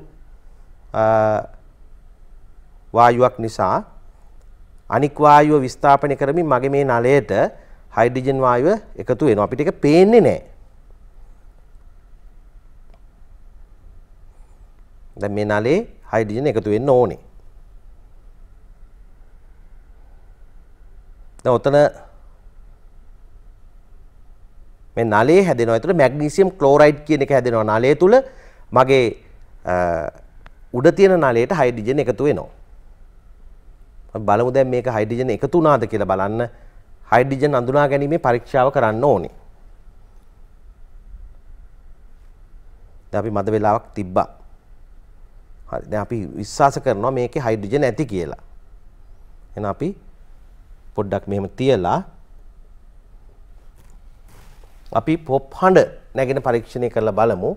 වායුවක් නිසා අනික් වායුව විස්ථාපනය කරමින් මගේ මේ නලයට හයිඩ්‍රජන් වායුව එකතු වෙනවා. අපිට ඒක පේන්නේ නැහැ. දැන් මේ නලේ හයිඩ්‍රජන් එකතු වෙන්න ඕනේ. දැන් ඔතන මේ නලේ හැදෙනවා. ඒතර මැග්නීසියම් ක්ලෝරයිඩ් කියන එක හැදෙනවා නලය තුල. මගේ උඩ තියෙන නලයට හයිඩ්‍රජන් එකතු වෙනවා. බලමු දැන් මේක හයිඩ්‍රජන් එකතු වුණාද කියලා බලන්න හයිඩ්‍රජන් අඳුනා ගැනීමේ පරීක්ෂාව කරන්න ඕනේ. දැන් අපි මද වෙලාවක් තිබ්බා. හරි දැන් අපි විශ්වාස කරනවා මේකේ හයිඩ්‍රජන් ඇති කියලා. එහෙනම් අපි පොඩ්ඩක් මෙහෙම තියලා අපි පොප් හඬ නැගෙන පරීක්ෂණය කරලා බලමු.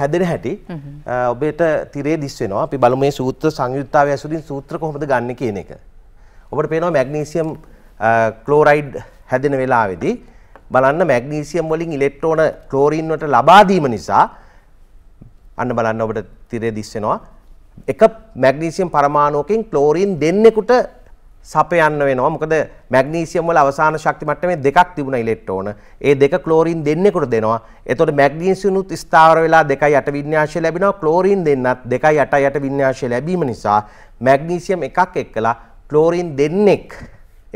හැදෙන හැටි ඔබට තිරේ දිස් වෙනවා. අපි බලමු මේ සූත්‍ර සංයුක්තතාවය ඇසුරින් සූත්‍ර කොහොමද ගන්න කියන එක. ඔබට පේනවා මැග්නීසියම් ක්ලෝරයිඩ් හැදෙන වෙලාවේදී බලන්න මැග්නීසියම් වලින් ඉලෙක්ට්‍රෝන ක්ලෝරින් වලට ලබා දීම නිසා අන්න බලන්න ඔබට තිරේ දිස් වෙනවා. එක මැග්නීසියම් පරමාණුවකින් ක්ලෝරින් දෙන්නෙකුට සපයන්න වෙනවා. මොකද මැග්නීසියම් වල අවසාන ශක්ති මට්ටමේ දෙකක් තිබුණා ඉලෙක්ට්‍රෝන. ඒ දෙක ක්ලෝරින් දෙන්නෙකුට දෙනවා. එතකොට මැග්නීසියම් උත් ස්ථාවර වෙලා 2.8 වින්‍යාසය ලැබෙනවා. ක්ලෝරින් දෙන්නත් 2.88 වින්‍යාසය ලැබීම නිසා මැග්නීසියම් එකක් එක්කලා ක්ලෝරින් දෙන්නෙක්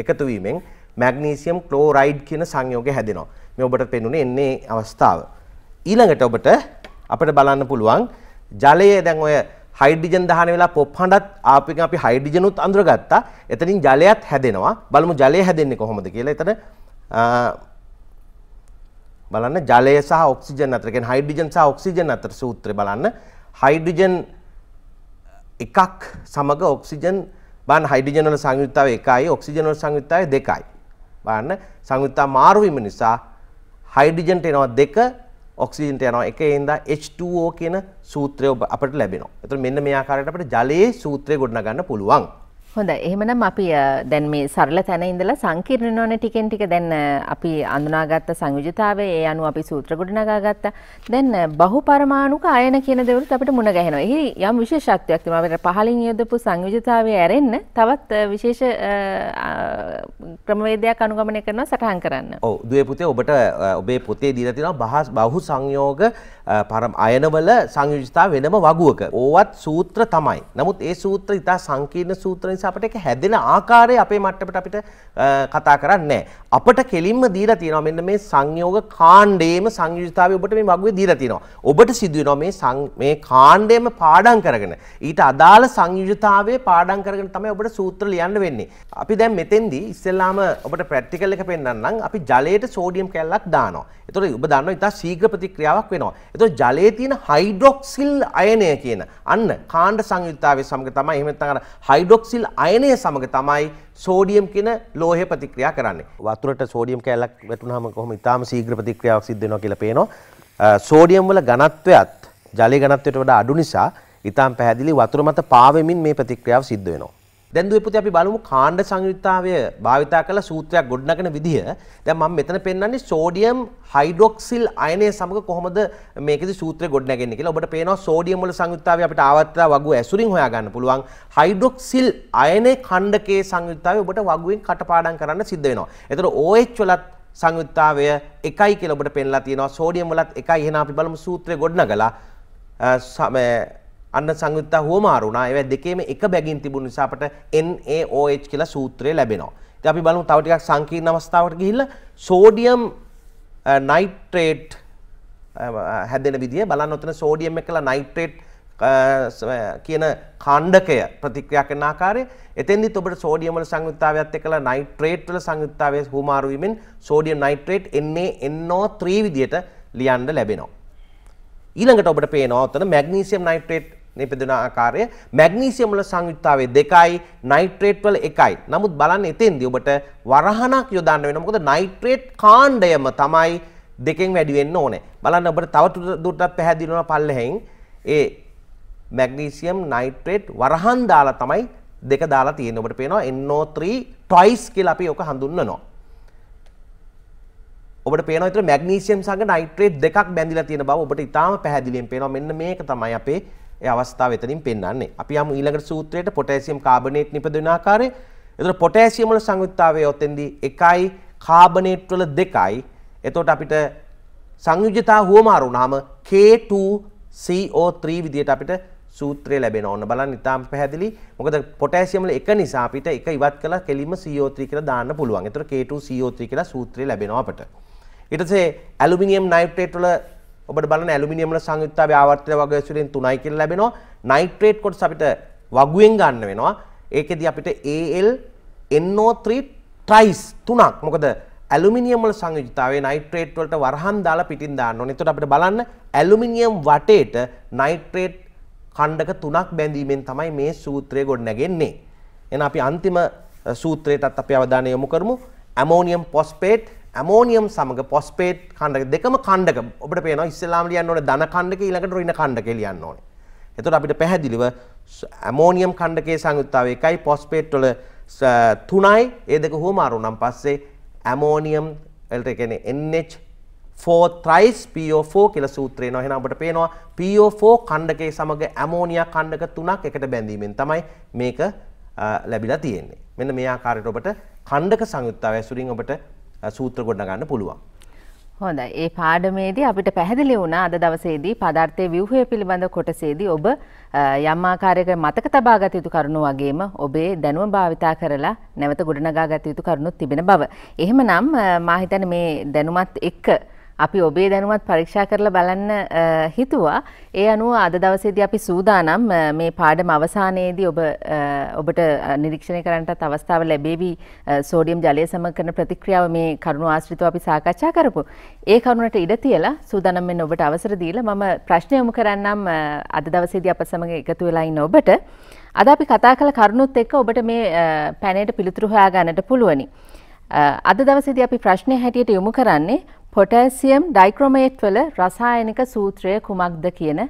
එකතු වීමෙන් මැග්නීසියම් ක්ලෝරයිඩ් කියන සංයෝගය හැදෙනවා. මේ ඔබට පෙන්වන්නේ එන්නේ අවස්ථාව. ඊළඟට ඔබට අපිට බලන්න පුළුවන් ජලයේ දැන් ඔය හයිඩ්‍රජන් දහන වෙලා පොප් හඬත් ආපෙන් අපි හයිඩ්‍රජන් උත් අඳුරගත්තා. එතනින් ජලයත් හැදෙනවා. බලමු ජලය හැදෙන්නේ කොහොමද කියලා. එතන බලන්න ජලය සහ ඔක්සිජන් අතර කියන්නේ හයිඩ්‍රජන් සහ ඔක්සිජන් අතර සූත්‍රය බලන්න. හයිඩ්‍රජන් එකක් සමග ඔක්සිජන් බලන්න හයිඩ්‍රජන් වල සංයුත්තතාවය 1යි ඔක්සිජන් වල සංයුත්තතාවය 2යි. බලන්න සංයුත්තතාව මාරු වීම නිසා හයිඩ්‍රජන්ට එනවා 2 ඔක්සිජන් යනවා 1 ඉඳලා H2O කියන සූත්‍රය අපිට ලැබෙනවා. ඒතර මෙන්න මේ ආකාරයට අපිට ජලයේ සූත්‍රය ගොඩනගන්න පුළුවන්. හොඳයි. එහෙමනම් අපි දැන් මේ සරල තැන ඉඳලා සංකීර්ණ වෙනවනේ ටිකෙන් ටික. දැන් අපි අඳුනාගත්ත සංයුජතාවය ඒ අනුව අපි සූත්‍ර ගොඩනගාගත්තා. දැන් බහුපරමාණුක අයන කියන දේවලුත් අපිට මුණ ගැහෙනවා. එහි යම් විශේෂත්වයක් තියෙනවා. අපිට පහලින් යොදපු සංයුජතාවය ඇරෙන්න තවත් විශේෂ ක්‍රමවේදයක් අනුගමනය කරනවා සටහන් කරන්න. ඔව් දුවේ පුතේ ඔබට ඔබේ පොතේ දීලා තියෙනවා බහු සංයෝග අයනවල සංයුජතාව වෙනම වගුවක. ඕවත් සූත්‍ර තමයි. නමුත් ඒ සූත්‍ර ඉතා සංකීර්ණ සූත්‍ර අපට එක හැදෙන ආකාරය අපේ මට්ටමට අපිට කතා කරන්නේ අපට කෙලින්ම දීලා තියෙනවා මෙන්න මේ සංයෝග කාණ්ඩයේම සංයුජතාවය ඔබට මේ වගුවේ දීලා තියෙනවා. ඔබට සිදු වෙනවා මේ කාණ්ඩයේම පාඩම් කරගෙන ඊට අදාළ සංයුජතාවයේ පාඩම් කරගෙන තමයි ඔබට සූත්‍ර ලියන්න වෙන්නේ. අපි දැන් මෙතෙන්දී ඉස්සෙල්ලාම ඔබට ප්‍රැක්ටිකල් එක පෙන්නන්නම්. අපි ජලයට සෝඩියම් කැලලක් දානවා. ඒතකොට ඔබ දන්නවා ඉතින් ශීඝ්‍ර ප්‍රතික්‍රියාවක් වෙනවා. ඒතකොට ජලයේ තියෙන හයිඩ්‍රොක්සිල් අයනය කියන අන්න කාණ්ඩ සංයුජතාවයේ සමග තමයි එහෙම නැත්නම් අර හයිඩ්‍රොක්සිල් අයනය සමග තමයි සෝඩියම් කියන ලෝහය ප්‍රතික්‍රියා කරන්නේ. වතුරට සෝඩියම් කැලලක් වැටුනහම කොහොම ඉතාලම ශීඝ්‍ර ප්‍රතික්‍රියාවක් සිද්ධ වෙනවා කියලා පේනවා. සෝඩියම් වල ඝනත්වයත් ජලයේ ඝනත්වයට වඩා අඩු නිසා ඉතාම පැහැදිලි වතුර මත පාවෙමින් මේ ප්‍රතික්‍රියාව සිද්ධ වෙනවා. දැන් දුවේ පුතේ අපි බලමු කාණ්ඩ සංයුක්තාවය භාවිතා කරලා සූත්‍රයක් ගොඩනගන විදිය. දැන් මම මෙතන පෙන්වන්නේ සෝඩියම් හයිඩ්‍රොක්සිල් අයනය සමග කොහොමද මේකෙදි සූත්‍රය ගොඩනගන්නේ කියලා. ඔබට පේනවා සෝඩියම් වල සංයුක්තාවය අපිට ආවර්තලා වගුව ඇසුරින් හොයා ගන්න පුළුවන්. හයිඩ්‍රොක්සිල් අයනයේ ඛණ්ඩකයේ සංයුක්තාවය ඔබට වගුවෙන් කටපාඩම් කරන්න සිද්ධ වෙනවා. ඒතර OH වලත් සංයුක්තාවය 1යි කියලා ඔබට පෙන්ලා තියෙනවා. සෝඩියම් වලත් 1යි. එහෙනම් අපි බලමු සූත්‍රය ගොඩනගලා අන්න සංයුක්තතාව හොමාරු වුණා. ඒවා දෙකේම එක බැගින් තිබුණු නිසා අපට NaOH කියලා සූත්‍රය ලැබෙනවා. ඉතින් අපි බලමු තව ටිකක් සංකීර්ණ අවස්ථාවකට ගිහිල්ලා සෝඩියම් නයිට්‍රේට් හැදෙන විදිය බලන්න. ඔතන සෝඩියම් එක්කලා නයිට්‍රේට් කියන කාණ්ඩකය ප්‍රතික්‍රියා කරන ආකාරය. එතෙන්දිත් ඔබට සෝඩියම් වල සංයුක්තතාවයත් එක්කලා නයිට්‍රේට් වල සංයුක්තතාවය හොමාරු වීමෙන් සෝඩියම් නයිට්‍රේට් NaNO3 විදියට ලියන්න ලැබෙනවා. ඊළඟට ඔබට පේනවා ඔතන මැග්නීසියම් නයිට්‍රේට් නිපදවන ආකාරය. මැග්නීසියම් වල සංයුක්තතාවය 2යි නයිට්‍රේට් වල 1යි. නමුත් බලන්න එතෙන්දී ඔබට වරහණක් යොදන්න වෙනවා. මොකද නයිට්‍රේට් කාණ්ඩයම තමයි දෙකෙන් වැඩි වෙන්න ඕනේ. බලන්න ඔබට තව දුරටත් පැහැදිලි වෙනවා පල්ලෙහෙන් ඒ මැග්නීසියම් නයිට්‍රේට් වරහන් දාලා තමයි 2 දාලා තියෙන්නේ. ඔබට පේනවා NO3 twice කියලා අපි ඔක හඳුන්වනවා. ඔබට පේනවා විතර මැග්නීසියම් සමග නයිට්‍රේට් දෙකක් බැඳිලා තියෙන බව ඔබට ඉතාම පැහැදිලියෙන් පේනවා. මෙන්න මේක තමයි අපේ ඒ අවස්ථාව එතනින් පෙන්වන්නේ. අපි යමු ඊළඟට සූත්‍රයට පොටෑසියම් කාබනේට් නිපදවන ආකාරය. ඒතර පොටෑසියම් වල සංයුක්තතාවය ඔතෙන්දී 1යි කාබනේට් වල 2යි. එතකොට අපිට සංයුජ්‍යතාව හුවමාරු වුණාම K2CO3 විදියට අපිට සූත්‍රය ලැබෙනවා. ඔන්න බලන්න ඉතාම පැහැදිලි. මොකද පොටෑසියම් වල 1 නිසා අපිට 1 ඉවත් කළා කෙලින්ම CO3 කියලා දාන්න පුළුවන්. ඒතර K2CO3 කියලා සූත්‍රය ලැබෙනවා අපට. ඊට පස්සේ ඇලුමිනියම් නයිට්‍රේට් වල ඔබට බලන්න ඇලුමිනියම් වල සංයුක්තතාවයේ ආවර්තන වග ඇසුරින් 3යි කියලා ලැබෙනවා. නයිට්‍රේට් කොටස අපිට වගුවෙන් ගන්න වෙනවා. ඒකෙදී අපිට AlNO3 tries තුනක් මොකද ඇලුමිනියම් වල සංයුජිතාවේ නයිට්‍රේට් වලට වරහන් දාලා පිටින් දාන්න ඕනේ. එතකොට අපිට බලන්න ඇලුමිනියම් වටේට නයිට්‍රේට් ඛණ්ඩක තුනක් බැඳීමෙන් තමයි මේ සූත්‍රය ගොඩනගන්නේ. එහෙනම් අපි අන්තිම සූත්‍රයටත් අපි අවධානය යොමු කරමු. ඇමෝනියම් ෆොස්ෆේට් ඇමෝනියම් සමග ෆොස්ෆේට් ඛණ්ඩක දෙකම ඛණ්ඩක ඔබට පේනවා ඉස්සෙල්ලාම ලියන්න ඕනේ ධන ඛණ්ඩක ඊළඟට ඍණ ඛණ්ඩක ලියන්න ඕනේ. එතකොට අපිට පැහැදිලිව ඇමෝනියම් ඛණ්ඩකයේ සංයුක්තාවය 1යි ෆොස්ෆේට් වල 3යි ඒ දෙක හුවමාරු නම් පස්සේ ඇමෝනියම් වලට කියන්නේ NH4 × PO4 කියලා සූත්‍රය එනවා. එහෙනම් අපිට පේනවා PO4 ඛණ්ඩකයේ සමග ඇමෝනියා ඛණ්ඩක 3ක් එකට බැඳීමෙන් තමයි මේක ලැබිලා තියෙන්නේ. මෙන්න මේ ආකාරයට ඔබට ඛණ්ඩක සංයුක්තාව ඇසුරින් ඔබට සූත්‍ර ගොඩනගන්න පුළුවන්. හොඳයි. මේ පාඩමේදී අපිට පැහැදිලි වුණා අද දවසේදී පදාර්ථයේ ව්‍යුහය පිළිබඳ කොටසේදී ඔබ යම් ආකාරයක මතක තබා ගත යුතු කරුණු වගේම ඔබේ දැනුම භාවිතා කරලා නැවත ගොඩනගා ගත යුතු කරුණුත් තිබෙන බව. එහෙමනම් මා හිතන්නේ මේ දැනුමත් එක්ක අපි ඔබේ දැනුමත් පරීක්ෂා කරලා බලන්න හිතුවා. ඒ අනුව අද දවසේදී අපි සූදානම් මේ පාඩම අවසානයේදී ඔබට නිරීක්ෂණය කරන්නටත් අවස්ථාව ලැබෙවි. සෝඩියම් ජලය සමග කරන ප්‍රතික්‍රියාව මේ කරුණු ආශ්‍රිතව අපි සාකච්ඡා කරපු. ඒ කරුණට ඉඩ තියලා සූදානම් වෙන්න ඔබට අවසර දීලා මම ප්‍රශ්න යොමු කරන්නම් අද දවසේදී අප සමග එකතු වෙලා ඉන්න ඔබට. අද අපි කතා කළ කරුණුත් එක්ක ඔබට මේ පැනේට පිළිතුරු හොයාගන්නට පුළුවනි. අද දවසේදී අපි ප්‍රශ්නය හැටියට යොමු කරන්නේ පොටෑසියම් ඩයික්‍රොමේට් වල රසායනික සූත්‍රය කුමක්ද කියන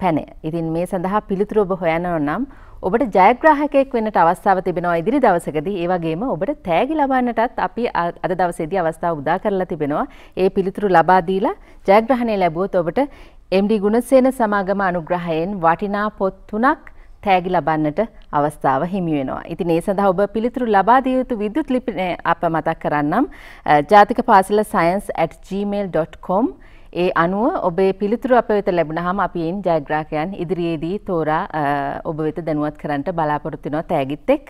පැනය. ඉතින් මේ සඳහා පිළිතුරු ඔබ හොයනවා නම් ඔබට ජයග්‍රාහකයෙක් වෙන්නට අවස්ථාව තිබෙනවා ඉදිරි දවසකදී. ඒ වගේම ඔබට තෑගි ලබන්නටත් අපි අද දවසේදී අවස්ථාව උදා කරලා තිබෙනවා. ඒ පිළිතුරු ලබා දීලා ජයග්‍රහණය ලැබුවොත් ඔබට MD ගුණසේන සමාගම අනුග්‍රහයෙන් වටිනා පොත් 3ක් තෑගි ලබන්නට අවස්ථාව හිමි වෙනවා. ඉතින් ඒ සඳහා ඔබ පිළිතුරු ලබා දිය යුතු විද්‍යුත් ලිපිනය අප මතක් කරන්නම් jathikapasala science@gmail.com. ඒ අනුව ඔබේ පිළිතුරු අප වෙත ලැබුණාම අපි එයින් ජයග්‍රාහකයන් ඉදිරියේදී තෝරා ඔබ වෙත දැනුවත් කරන්නට බලාපොරොත්තු වෙනවා තෑගිත් එක්ක.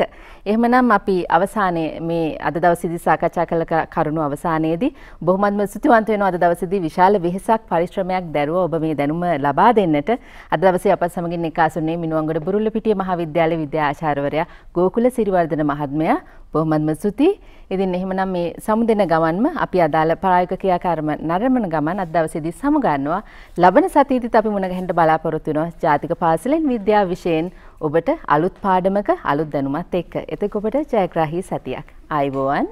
එහෙමනම් අපි අවසානයේ මේ අද දවසේදී සාකච්ඡා කළ කරුණු අවසානයේදී බොහොමත්ම ස්තුතිවන්ත වෙනවා. අද දවසේදී විශාල වෙහෙසක් පරිශ්‍රමයක් දැරුව ඔබ මේ දැනුම ලබා දෙන්නට අද දවසේ අප සමගින් එක්කාසුනේ මිනුවන්ගොඩ බුරුල්ලපිටිය මහාවිද්‍යාලයේ විද්‍යාචාර්යවරයා ගෝකුල සිරිවර්ධන මහත්මයා. බොහොමත්ම ස්තුතියි. ඉතින් එහෙමනම් මේ සමුදෙන ගමන්ම අපි අදාළ ප්‍රායෝගික ක්‍රියාකාරම නරඹන ගමන් අද දවසේදී සමුගන්නවා. ලබන සතියේදීත් අපි මුණ ගැහෙන්න බලාපොරොත්තු වෙනවා. ජාතික පාසලෙන් විද්‍යාව විෂයෙන් ඔබට අලුත් පාඩමක අලුත් දැනුමත් එක්ක. එතකොට ඔබට ජයග්‍රාහී සතියක්. ආයුබෝවන්.